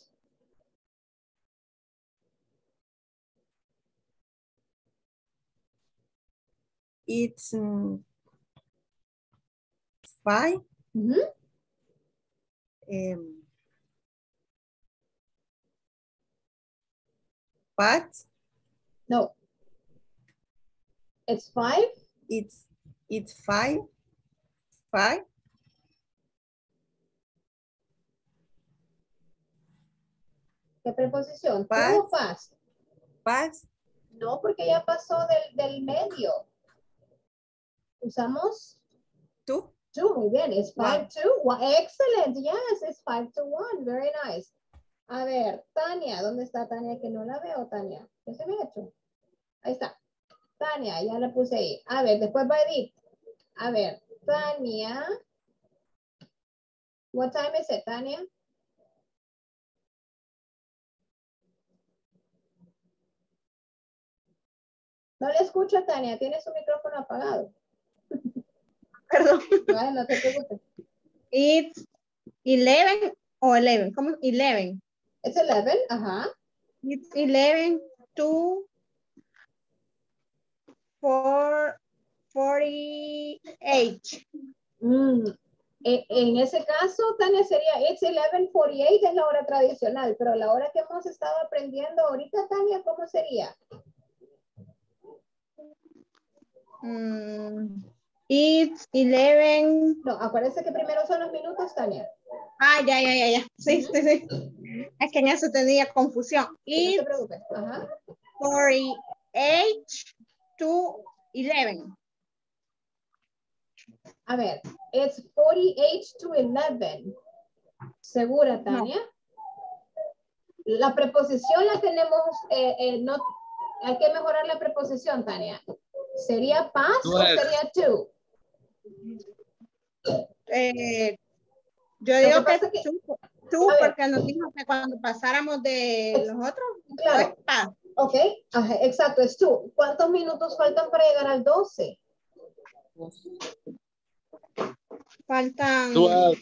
It's um, five. Mm-hmm. um, but no, it's five. It's it's five. Five. ¿Qué preposición? Five. Past. Past. No, porque ya pasó del del medio. Usamos two. Two, muy bien. It's five to one. Excellent. Yes, it's five to one. Very nice. A ver, Tania, ¿dónde está Tania? Que no la veo, Tania. ¿Qué se me ha hecho? Ahí está. Tania, ya la puse ahí. A ver, después va Edith. A ver, Tania. What time is it, Tania? No le escucho, Tania. Tiene su micrófono apagado. Perdón. Ay, no te preocupes. It's eleven o eleven. ¿Cómo? eleven. It's eleven, ajá. It's eleven to four forty-eight. Mm. En, en ese caso, Tania, sería it's eleven forty-eight, es la hora tradicional, pero la hora que hemos estado aprendiendo ahorita, Tania, ¿cómo sería? Mm. It's eleven. No, acuérdense que primero son los minutos, Tania. Ah, ya, ya, ya, ya. Sí, sí, sí. Es que en eso tenía confusión. It's no te preocupes. Ajá. forty-eight to eleven. A ver, it's forty-eight to eleven. ¿Segura, Tania? No. La preposición la tenemos, eh, eh, no, hay que mejorar la preposición, Tania. ¿Sería past o sería to? Eh, yo digo que, que tú, tú porque nos dijo que cuando pasáramos de es, los otros, claro. No es past. Ok, ajá, exacto, es to. ¿Cuántos minutos faltan para llegar al doce? Faltan... doce.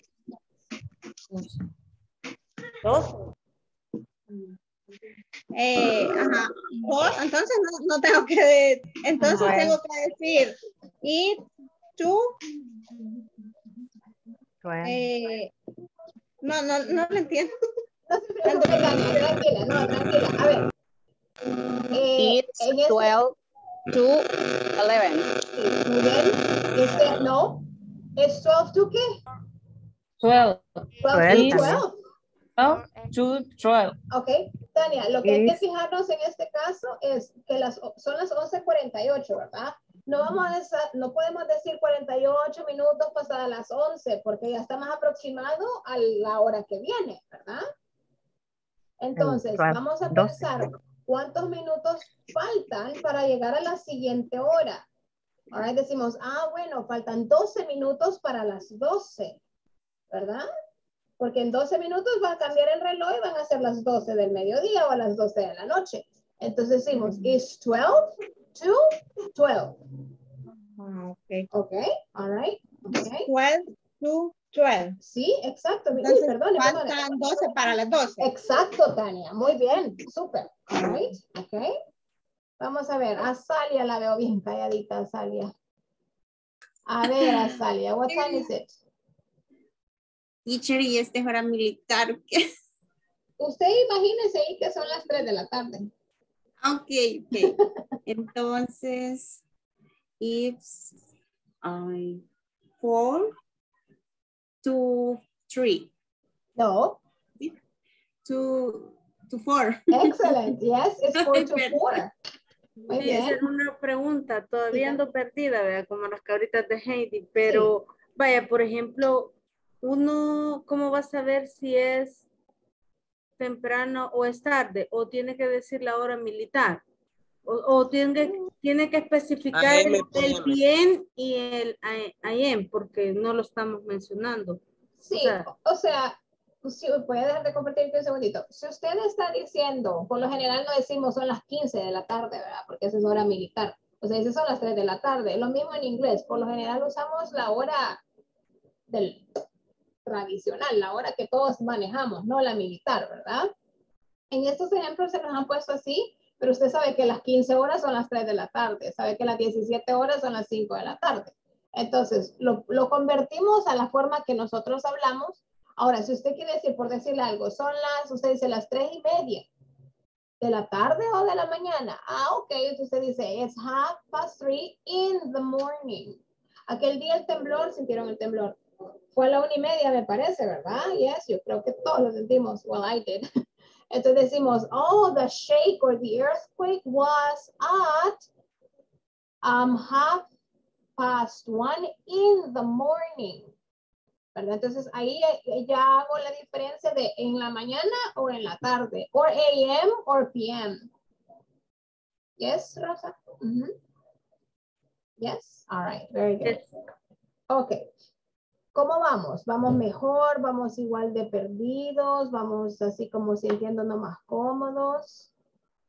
doce. Eh, ajá. Entonces no, no tengo que entonces ajá. Tengo que decir it to eh, no, no, no lo entiendo. No se preocupe, tranquila, no, tranquila. A ver, eh, it's ese, twelve to eleven. Muy bien. Este, no, es twelve to qué? twelve. twelve. twelve. twelve. Ok, Tania, lo que hay que fijarnos en este caso es que las, son las once cuarenta y ocho, ¿verdad? No, vamos a esa, no podemos decir cuarenta y ocho minutos pasadas las once, porque ya está más aproximado a la hora que viene, ¿verdad? Entonces, vamos a pensar cuántos minutos faltan para llegar a la siguiente hora. Ahora decimos, ah, bueno, faltan doce minutos para las doce, ¿verdad? Porque en doce minutos va a cambiar el reloj y van a ser las doce del mediodía o a las doce de la noche. Entonces decimos, is twelve to twelve. Ok. Ok, all right. Okay. twelve to twelve. Sí, exacto. Entonces, uy, perdone, faltan perdone. doce para las doce. Exacto, Tania. Muy bien, súper. All right, ok. Vamos a ver, a Salia la veo bien calladita, a Salia. A ver, a Salia, what time is it? Teacher, y esta es hora militar. ¿Qué? Usted imagínese ahí que son las tres de la tarde. Ok, ok. Entonces, it's um, four to three. No. two to four. Excellent. Yes, it's four to four. Muy bien. Esa es una pregunta, todavía ando perdida, ¿verdad? Como las cabritas de Heidi, pero sí. Vaya, por ejemplo... Uno, ¿cómo va a saber si es temprano o es tarde? ¿O tiene que decir la hora militar? ¿O, o tiene, tiene que especificar el, el P M y el A M? Porque no lo estamos mencionando. Sí, o sea, o sea si, voy a dejar de compartir un segundito. Si usted está diciendo, por lo general no decimos son las quince de la tarde, ¿verdad? Porque esa es hora militar. O sea, esas son las tres de la tarde. Lo mismo en inglés. Por lo general usamos la hora del... tradicional, la hora que todos manejamos, no la militar, ¿verdad? En estos ejemplos se nos han puesto así, pero usted sabe que las quince horas son las tres de la tarde, sabe que las diecisiete horas son las cinco de la tarde. Entonces, lo, lo convertimos a la forma que nosotros hablamos. Ahora, si usted quiere decir, por decirle algo, son las, usted dice las tres y media, ¿de la tarde o de la mañana? Ah, ok, entonces usted dice, it's half past three in the morning. Aquel día el temblor, sintieron el temblor. Fue a la una y media, me parece, ¿verdad? Yes, yo creo que todos lo sentimos. Well, I did. Entonces decimos, oh, the shake or the earthquake was at um, half past one in the morning. ¿Verdad? Entonces ahí ya hago la diferencia de en la mañana o en la tarde. Or A M or P M. Yes, Rosa? Mm-hmm. Yes? All right, very good. Okay. ¿Cómo vamos? ¿Vamos mejor? ¿Vamos igual de perdidos? ¿Vamos así como sintiéndonos más cómodos?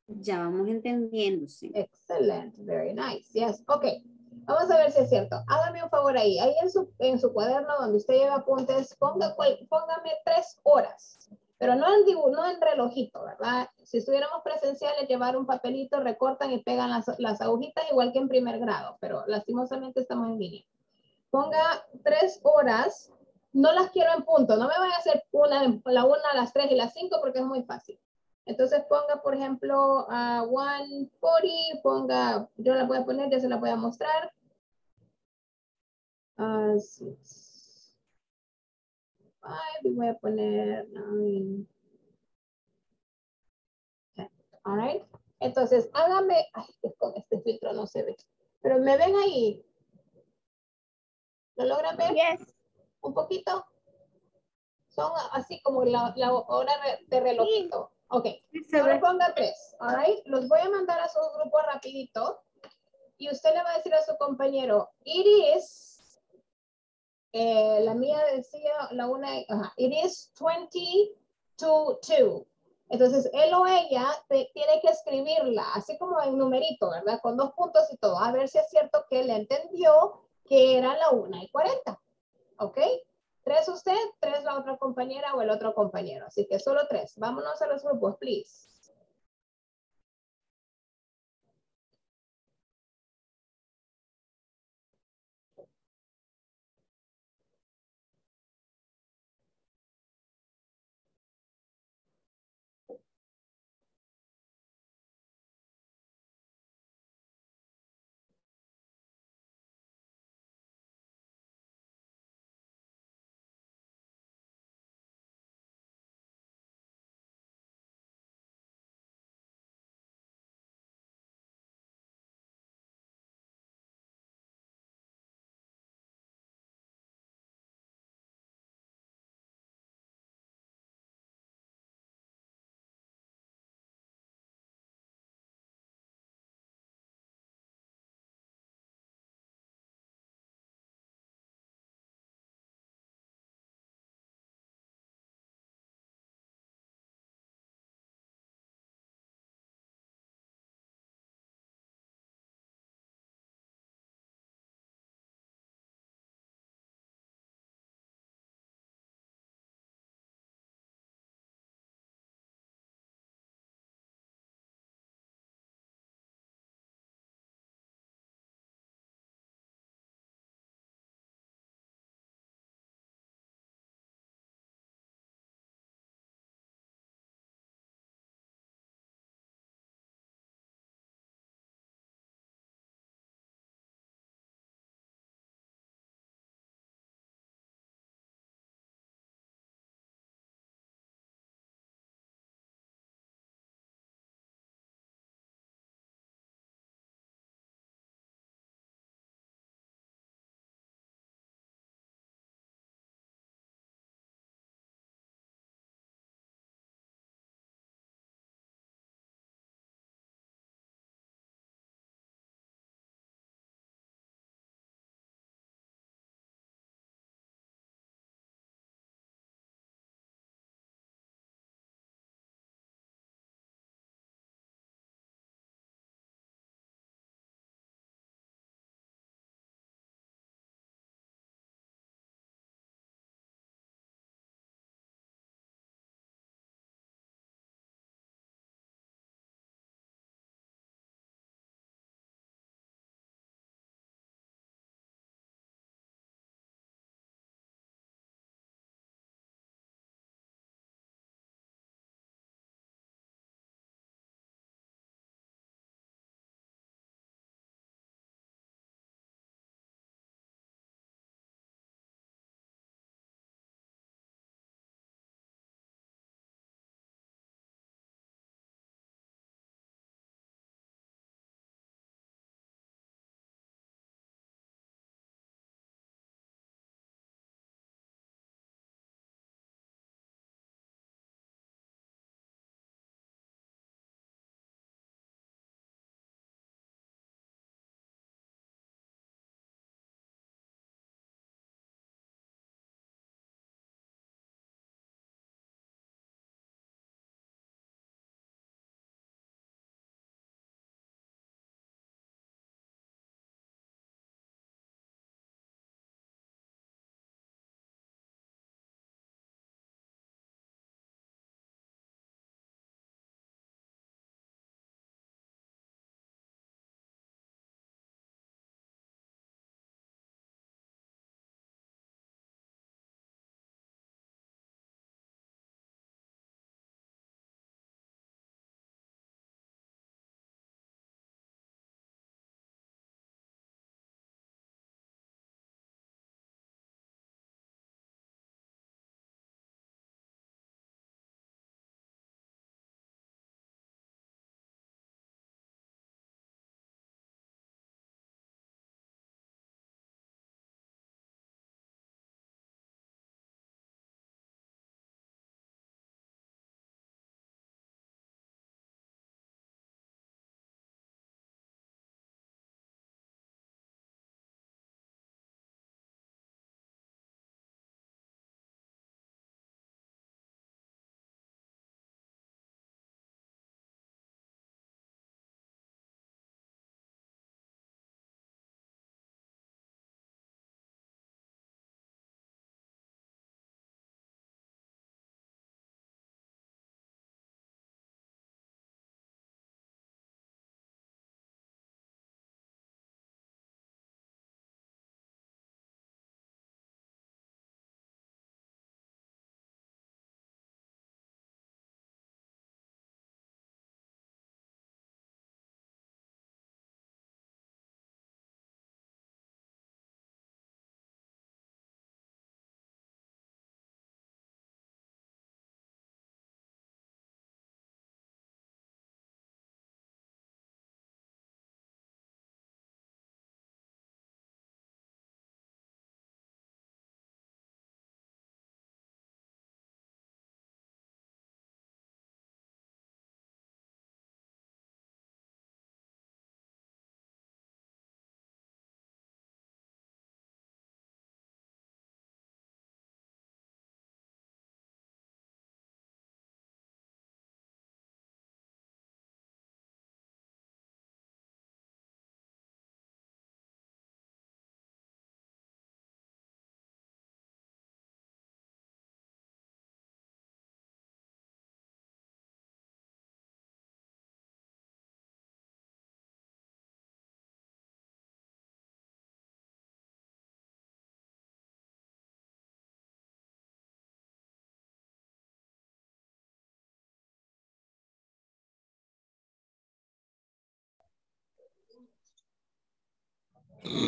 Ya vamos entendiéndose. Excelente. Very nice. Yes. Ok. Vamos a ver si es cierto. Hágame un favor ahí. Ahí en su, en su cuaderno donde usted lleva apuntes, ponga cual, póngame tres horas. Pero no en, no en relojito, ¿verdad? Si estuviéramos presenciales, llevar un papelito, recortan y pegan las, las agujitas igual que en primer grado. Pero lastimosamente estamos en línea. Ponga tres horas, no las quiero en punto, no me van a hacer una, la una, las tres y las cinco porque es muy fácil. Entonces ponga, por ejemplo, a uh, one forty, ponga, yo la voy a poner, ya se la voy a mostrar. seis, cinco, y voy a poner nueve. All right. Entonces, hágame, ay, con este filtro no se ve, pero me ven ahí. ¿Lo logran ver? Yes. Un poquito. Son así como la, la hora de relojito. Sí. Ok. Sí, ahora ponga tres. All right. Los voy a mandar a su grupo rapidito. Y usted le va a decir a su compañero, it is, eh, la mía decía, la una, ajá, it is twenty to two. Entonces, él o ella te, tiene que escribirla, así como en numerito, ¿verdad? Con dos puntos y todo. A ver si es cierto que él entendió que era la una y cuarenta. ¿Ok? Tres usted, tres la otra compañera o el otro compañero. Así que solo tres. Vámonos a los grupos, please.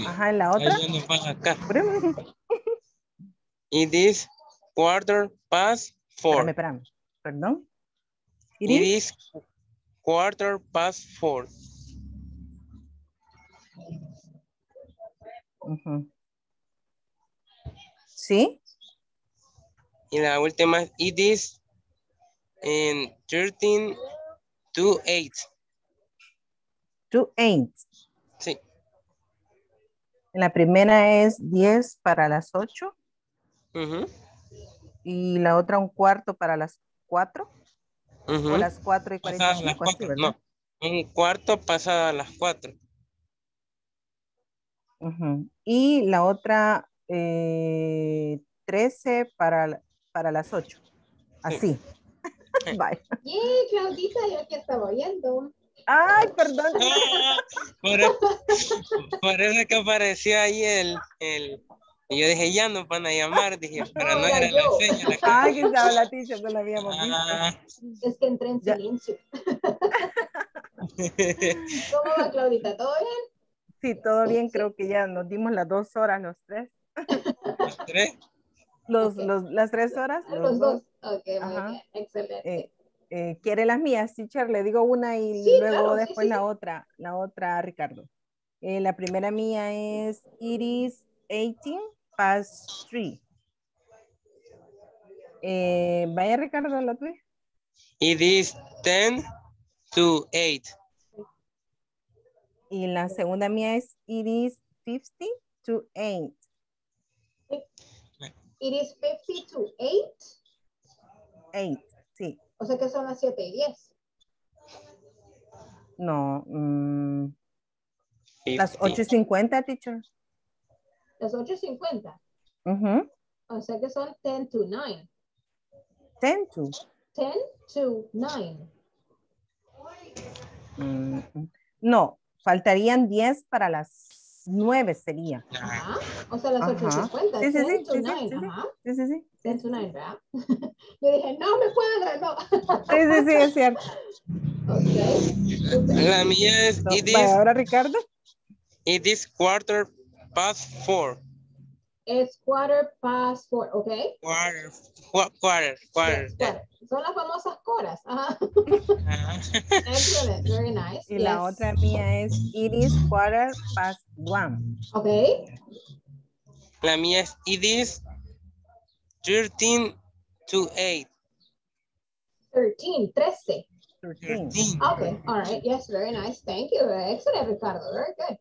Ajá, en la otra. Ahí ya nos van acá. It is quarter past four. Espérame, espérame. Perdón. It, It is... is quarter past four. Uh-huh. ¿Sí? Y la última, it is in thirteen to eight. To eight. Sí. La primera es diez para las ocho. Uh-huh. Y la otra un cuarto para las cuatro. Uh-huh. O las cuatro y cuarenta. Pasadas las cuatro, no. Un cuarto pasada a las cuatro. Uh-huh. Y la otra eh, trece para, para las ocho. Así. Sí. Bye. Yay, Claudita, yo aquí estaba oyendo. Ay, perdón. Ah, por, por eso que apareció ahí el... el y yo dije, ya nos van a llamar, dije, pero no, no era yo. La enseña. La Ay, que estaba la ticha, no la habíamos ah. visto. Es que entré en silencio. ¿Cómo va, Claudita? ¿Todo bien? Sí, todo bien, creo que ya nos dimos las dos horas, los tres. ¿Los tres? Los, okay. los, las tres horas. Los, los dos. dos. Ok, muy bien. Excelente. Eh, eh, ¿Quiere las mías, teacher? Le digo una y sí, luego claro, después sí, sí. la otra, la otra, Ricardo. Eh, la primera mía es Iris eighteen past three. Eh, vaya, Ricardo, la tuya. It is ten to eight. Y la segunda mía es, it is fifty to eight. It is fifty to eight. eight, sí. O sea que son las siete y diez. No. Mmm, las ocho y cincuenta, teacher. Las ocho y cincuenta. Uh-huh. O sea que son ten to nine. ten to. ten to nine. Mm, no. Faltarían diez para las nueve sería. Ajá. O sea, las ocho cincuenta. Sí, sí, sí. Sí, sí, sí, sí, sí. ten to nine, ¿verdad? Yo dije, no, me puedo, no. Sí, sí, sí, es cierto. Ok. La mía es, it is, ahora, Ricardo. It is quarter past four. It's quarter past four, ¿ok? Quarter, quarter, quarter. Yes, son las famosas coras. Ajá. Excellent, very nice. Y yes. La otra mía es, it is quarter past one. ¿Ok? La mía es, it is thirteen to eight. thirteen, trece. thirteen. thirteen. Ok, all right, yes, very nice, thank you. Excellent, Ricardo, very good.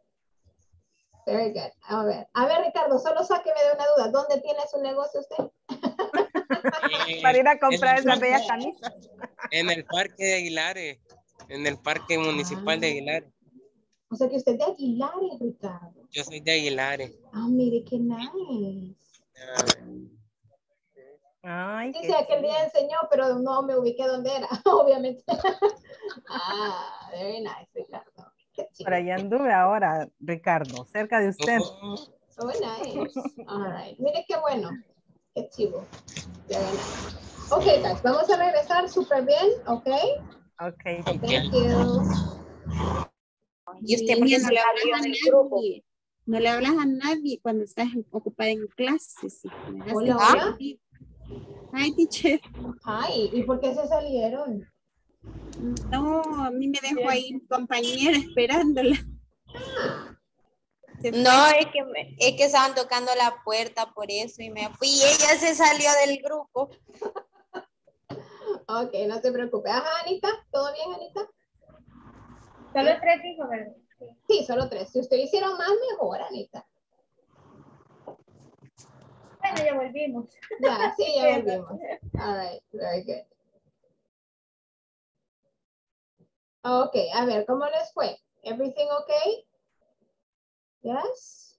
Very good. A ver, a ver, Ricardo, solo sáqueme de una duda. ¿Dónde tiene su negocio usted? Eh, para ir a comprar esas bellas camisas. En el parque de Aguilares. En el parque municipal ah, de Aguilares. O sea que usted es de Aguilares, Ricardo. Yo soy de Aguilares. Ah, oh, mire, qué nice. Ay, dice que aquel día enseñó, pero no me ubiqué dónde era, obviamente. Ah, very nice, Ricardo. Por allá anduve ahora, Ricardo, cerca de usted. Oh, nice. All right. Mire qué bueno. Qué chivo. Very nice. Ok, guys, vamos a regresar súper bien, ¿ok? Ok. Thank you. ¿Y usted por qué no le hablas a nadie? No le hablas a nadie cuando estás ocupada en clases. Hola, hola. Hi, teacher. Hi, ¿y por qué se salieron? No, a mí me dejó ahí mi compañera esperándola. No, es que, me, es que estaban tocando la puerta por eso y me fui. Ella se salió del grupo. Ok, no te preocupes. Ajá, Anita, ¿todo bien, Anita? Solo tres hijos, ¿verdad? Sí, solo tres. Si ustedes hicieron más, mejor, Anita. Bueno, ya volvimos. Ya, sí, ya volvimos. All right, very good. Ok, a ver, ¿cómo les fue? Everything okay? Yes.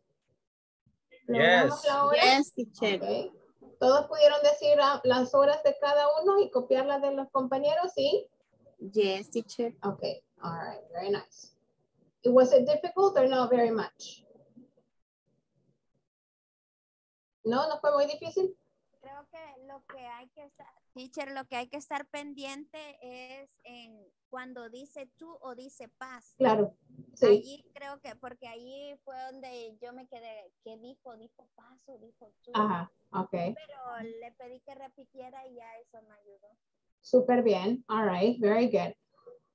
Yes. Yes, teacher. Okay. ¿Todos pudieron decir las horas de cada uno y copiarlas de los compañeros? ¿Sí? Yes, teacher. Okay, all right, very nice. Was it difficult or not very much? No, no fue muy difícil. creo que lo que hay que estar, teacher, lo que hay que estar pendiente es en cuando dice tú o dice paz. Claro, sí. Allí creo que, porque allí fue donde yo me quedé, que dijo, dijo paz o dijo tú. Ajá, ok. Pero le pedí que repitiera y ya eso me ayudó. Súper bien, all right, very good.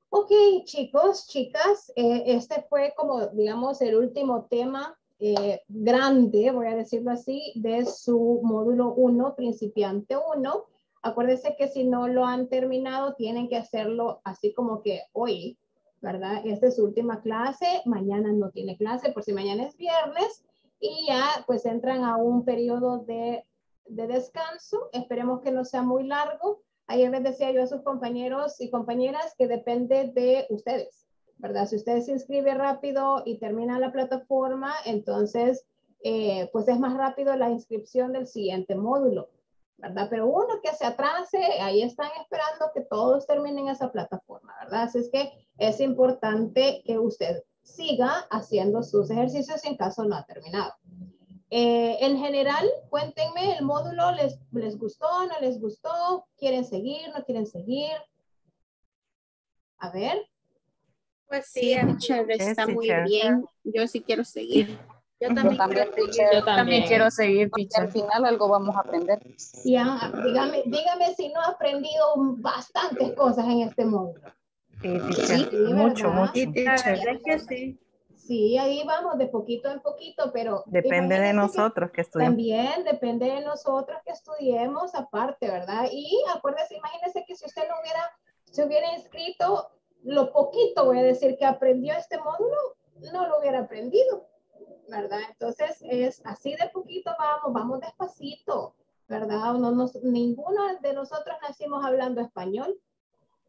Ok, chicos, chicas, eh, este fue como, digamos, el último tema eh, grande, voy a decirlo así, de su módulo uno, principiante uno. Acuérdense que si no lo han terminado, tienen que hacerlo así como que hoy, ¿verdad? Esta es su última clase, mañana no tiene clase, por si mañana es viernes, y ya pues entran a un periodo de, de descanso, esperemos que no sea muy largo. Ayer les decía yo a sus compañeros y compañeras que depende de ustedes, ¿verdad? Si ustedes se inscriben rápido y terminan la plataforma, entonces eh, pues es más rápido la inscripción del siguiente módulo, ¿verdad? Pero uno que se atrase, ahí están esperando que todos terminen esa plataforma, ¿verdad? Así es que es importante que usted siga haciendo sus ejercicios si en caso no ha terminado. Eh, en general, cuéntenme, ¿el módulo les, les gustó, no les gustó? ¿Quieren seguir, no quieren seguir? A ver. Pues sí, teacher, está muy bien. Yo sí quiero seguir. Yo también, yo también, quiero, teacher, yo también quiero seguir, teacher. Al final algo vamos a aprender. Ya, dígame, dígame si no ha aprendido bastantes cosas en este módulo. Sí, sí, mucho, ¿verdad? Mucho. La verdad es que sí. Sí, ahí vamos de poquito en poquito, pero... Depende de nosotros que, que estudiemos. También depende de nosotros que estudiemos aparte, ¿verdad? Y acuérdense, imagínense que si usted no hubiera, se hubiera inscrito, lo poquito, voy a decir, que aprendió este módulo, no lo hubiera aprendido, ¿verdad? Entonces, es así de poquito vamos, vamos despacito, ¿verdad? No nos, ninguno de nosotros nacimos hablando español.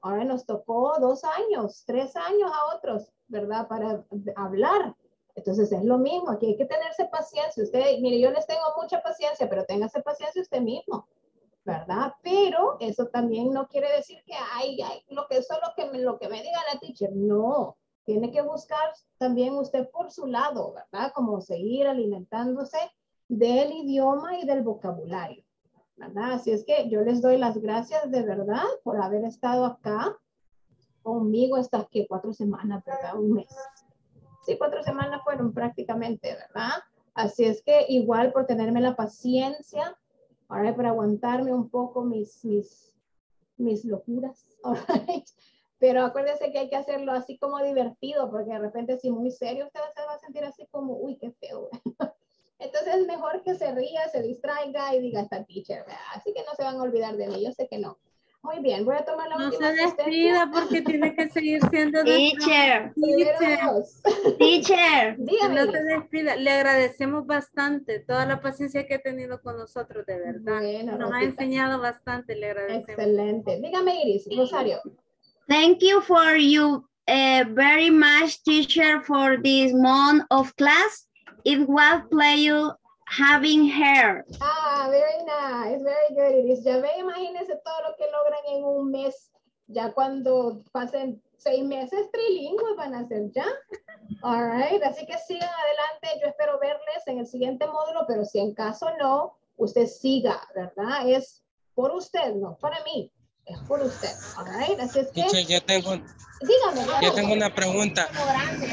Ahora nos tocó dos años, tres años a otros, ¿verdad? Para hablar. Entonces es lo mismo, aquí hay que tenerse paciencia. Usted, mire, yo les tengo mucha paciencia, pero téngase paciencia usted mismo, ¿verdad? Pero eso también no quiere decir que ay, ay, lo que solo que me, lo que me diga la teacher. No, tiene que buscar también usted por su lado, ¿verdad? Como seguir alimentándose del idioma y del vocabulario, ¿verdad? Así es que yo les doy las gracias de verdad por haber estado acá conmigo estas que cuatro semanas, ¿verdad? Un mes. Sí, cuatro semanas fueron prácticamente, ¿verdad? Así es que igual por tenerme la paciencia, ahora por aguantarme un poco mis, mis, mis locuras, ¿alright? Pero acuérdense que hay que hacerlo así como divertido, porque de repente si muy serio usted se va a sentir así como, uy, qué feo. Entonces es mejor que se ría, se distraiga y diga esta teacher, ¿verdad? Así que no se van a olvidar de mí, yo sé que no. Muy bien, voy a tomar la no última. No se despida porque tiene que seguir siendo teacher. Teacher. Teacher. Dígame. No se despida. Le agradecemos bastante toda la paciencia que ha tenido con nosotros, de verdad. Bueno, nos Rosita ha enseñado bastante, le agradecemos. Excelente. Dígame, Iris, Rosario. Thank you for you uh, very much, teacher, for this month of class. It was pleasure having her. Ah, very nice, very good. Iris. Ya ve, imagínense todo lo que logran en un mes. Ya cuando pasen seis meses, trilingües van a ser ya. All right, así que sigan adelante. Yo espero verles en el siguiente módulo, pero si en caso no, usted siga, ¿verdad? Es por usted, no para mí. Es por usted, all right? Así es que... Teacher, yo tengo, dígame, yo tengo una pregunta.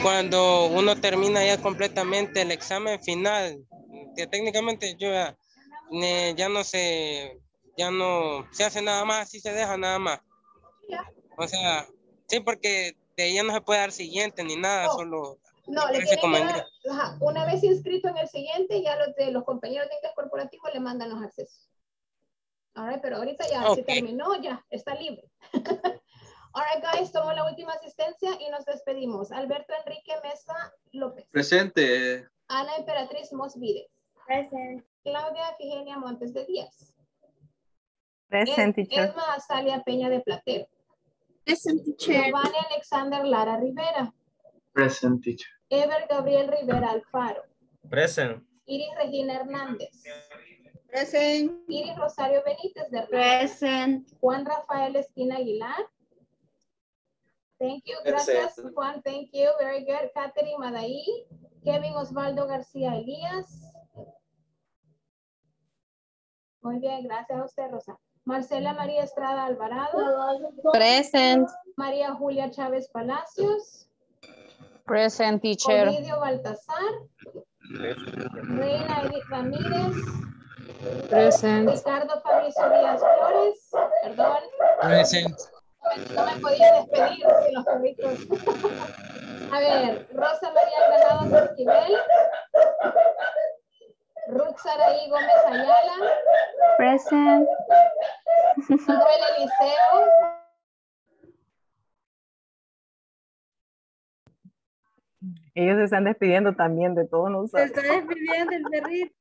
Cuando uno termina ya completamente el examen final, que técnicamente yo ya, eh, ya no se, ya no se hace nada más, así se deja nada más. O sea, sí, porque de ahí ya no se puede dar siguiente ni nada, no, solo... No, le tienen que dar, ajá, una vez inscrito en el siguiente, ya los, de, los compañeros de Ingles Corporativo le mandan los accesos. All right, pero ahorita ya, okay, si terminó, ya, está libre. All right, guys, tomo la última asistencia y nos despedimos. Alberto Enrique Mesa López. Presente. Ana Emperatriz Mosvides. Presente. Claudia Figenia Montes de Díaz. Presente. Elma Azalia Peña de Platero. Presente. Giovanni Alexander Lara Rivera. Presente. Ever Gabriel Rivera Alfaro. Presente. Iris Regina Hernández. Present. Iris Rosario Benítez de Present. Juan Rafael Esquina Aguilar. Thank you. Gracias, present. Juan. Thank you. Very good. Catherine Madaí. Kevin Osvaldo García Elías. Muy bien, gracias a usted, Rosa. Marcela María Estrada Alvarado. Present. María Julia Chávez Palacios. Present, teacher. Ovidio Baltazar. Reina Edith Ramírez. Present. Ricardo Fabricio Díaz Flores. Perdón. Present. No me podía despedir sin los perritos. A ver, Rosa María Alvarado Esquivel. Ruth Saraí Gómez Ayala. Present. Manuel Eliseo. Ellos se están despidiendo también de todos nosotros. Se está despidiendo el perrito.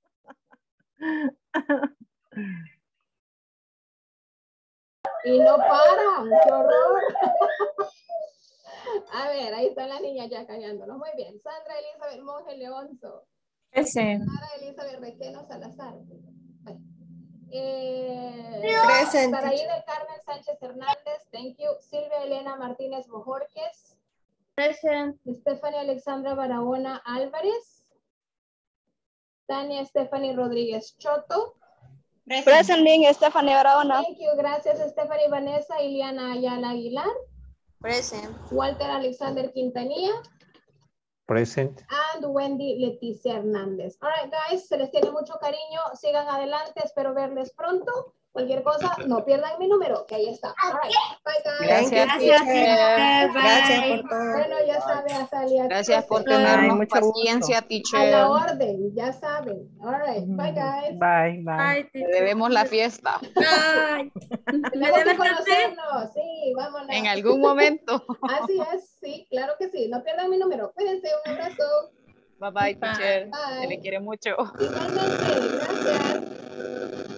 Y no paran, qué horror. A ver, ahí están las niñas ya callándonos. Muy bien. Sandra Elizabeth Monge Leonzo. Present. Sara Elizabeth Requeno Salazar. Eh, Present. Saraí del Carmen Sánchez Hernández. Thank you. Silvia Elena Martínez Bojorquez. Present. Stephanie Alexandra Barahona Álvarez. Tania Stephanie Rodríguez Choto. Present. Present, Stephanie Barahona. Thank you. Gracias, Stephanie Vanessa Iliana Ayala Aguilar. Present. Walter Alexander Quintanilla. Present. And Wendy Leticia Hernández. All right, guys, se les tiene mucho cariño. Sigan adelante. Espero verles pronto. Cualquier cosa, no pierdan mi número, que ahí está. All right. Bye, guys. Gracias. Gracias, teacher. Bye. Gracias por todo. Bueno, ya saben, hasta el día. Gracias por tenernos paciencia, teacher. A la orden, ya saben. All right. Bye, guys. Bye, bye. Te debemos la fiesta. Bye. Tenemos que conocernos. Sí, vámonos. En algún momento. Así es, sí, claro que sí. No pierdan mi número. Cuídense, un abrazo. Bye, bye, teacher. Bye. Se le quiere mucho. Igualmente, gracias.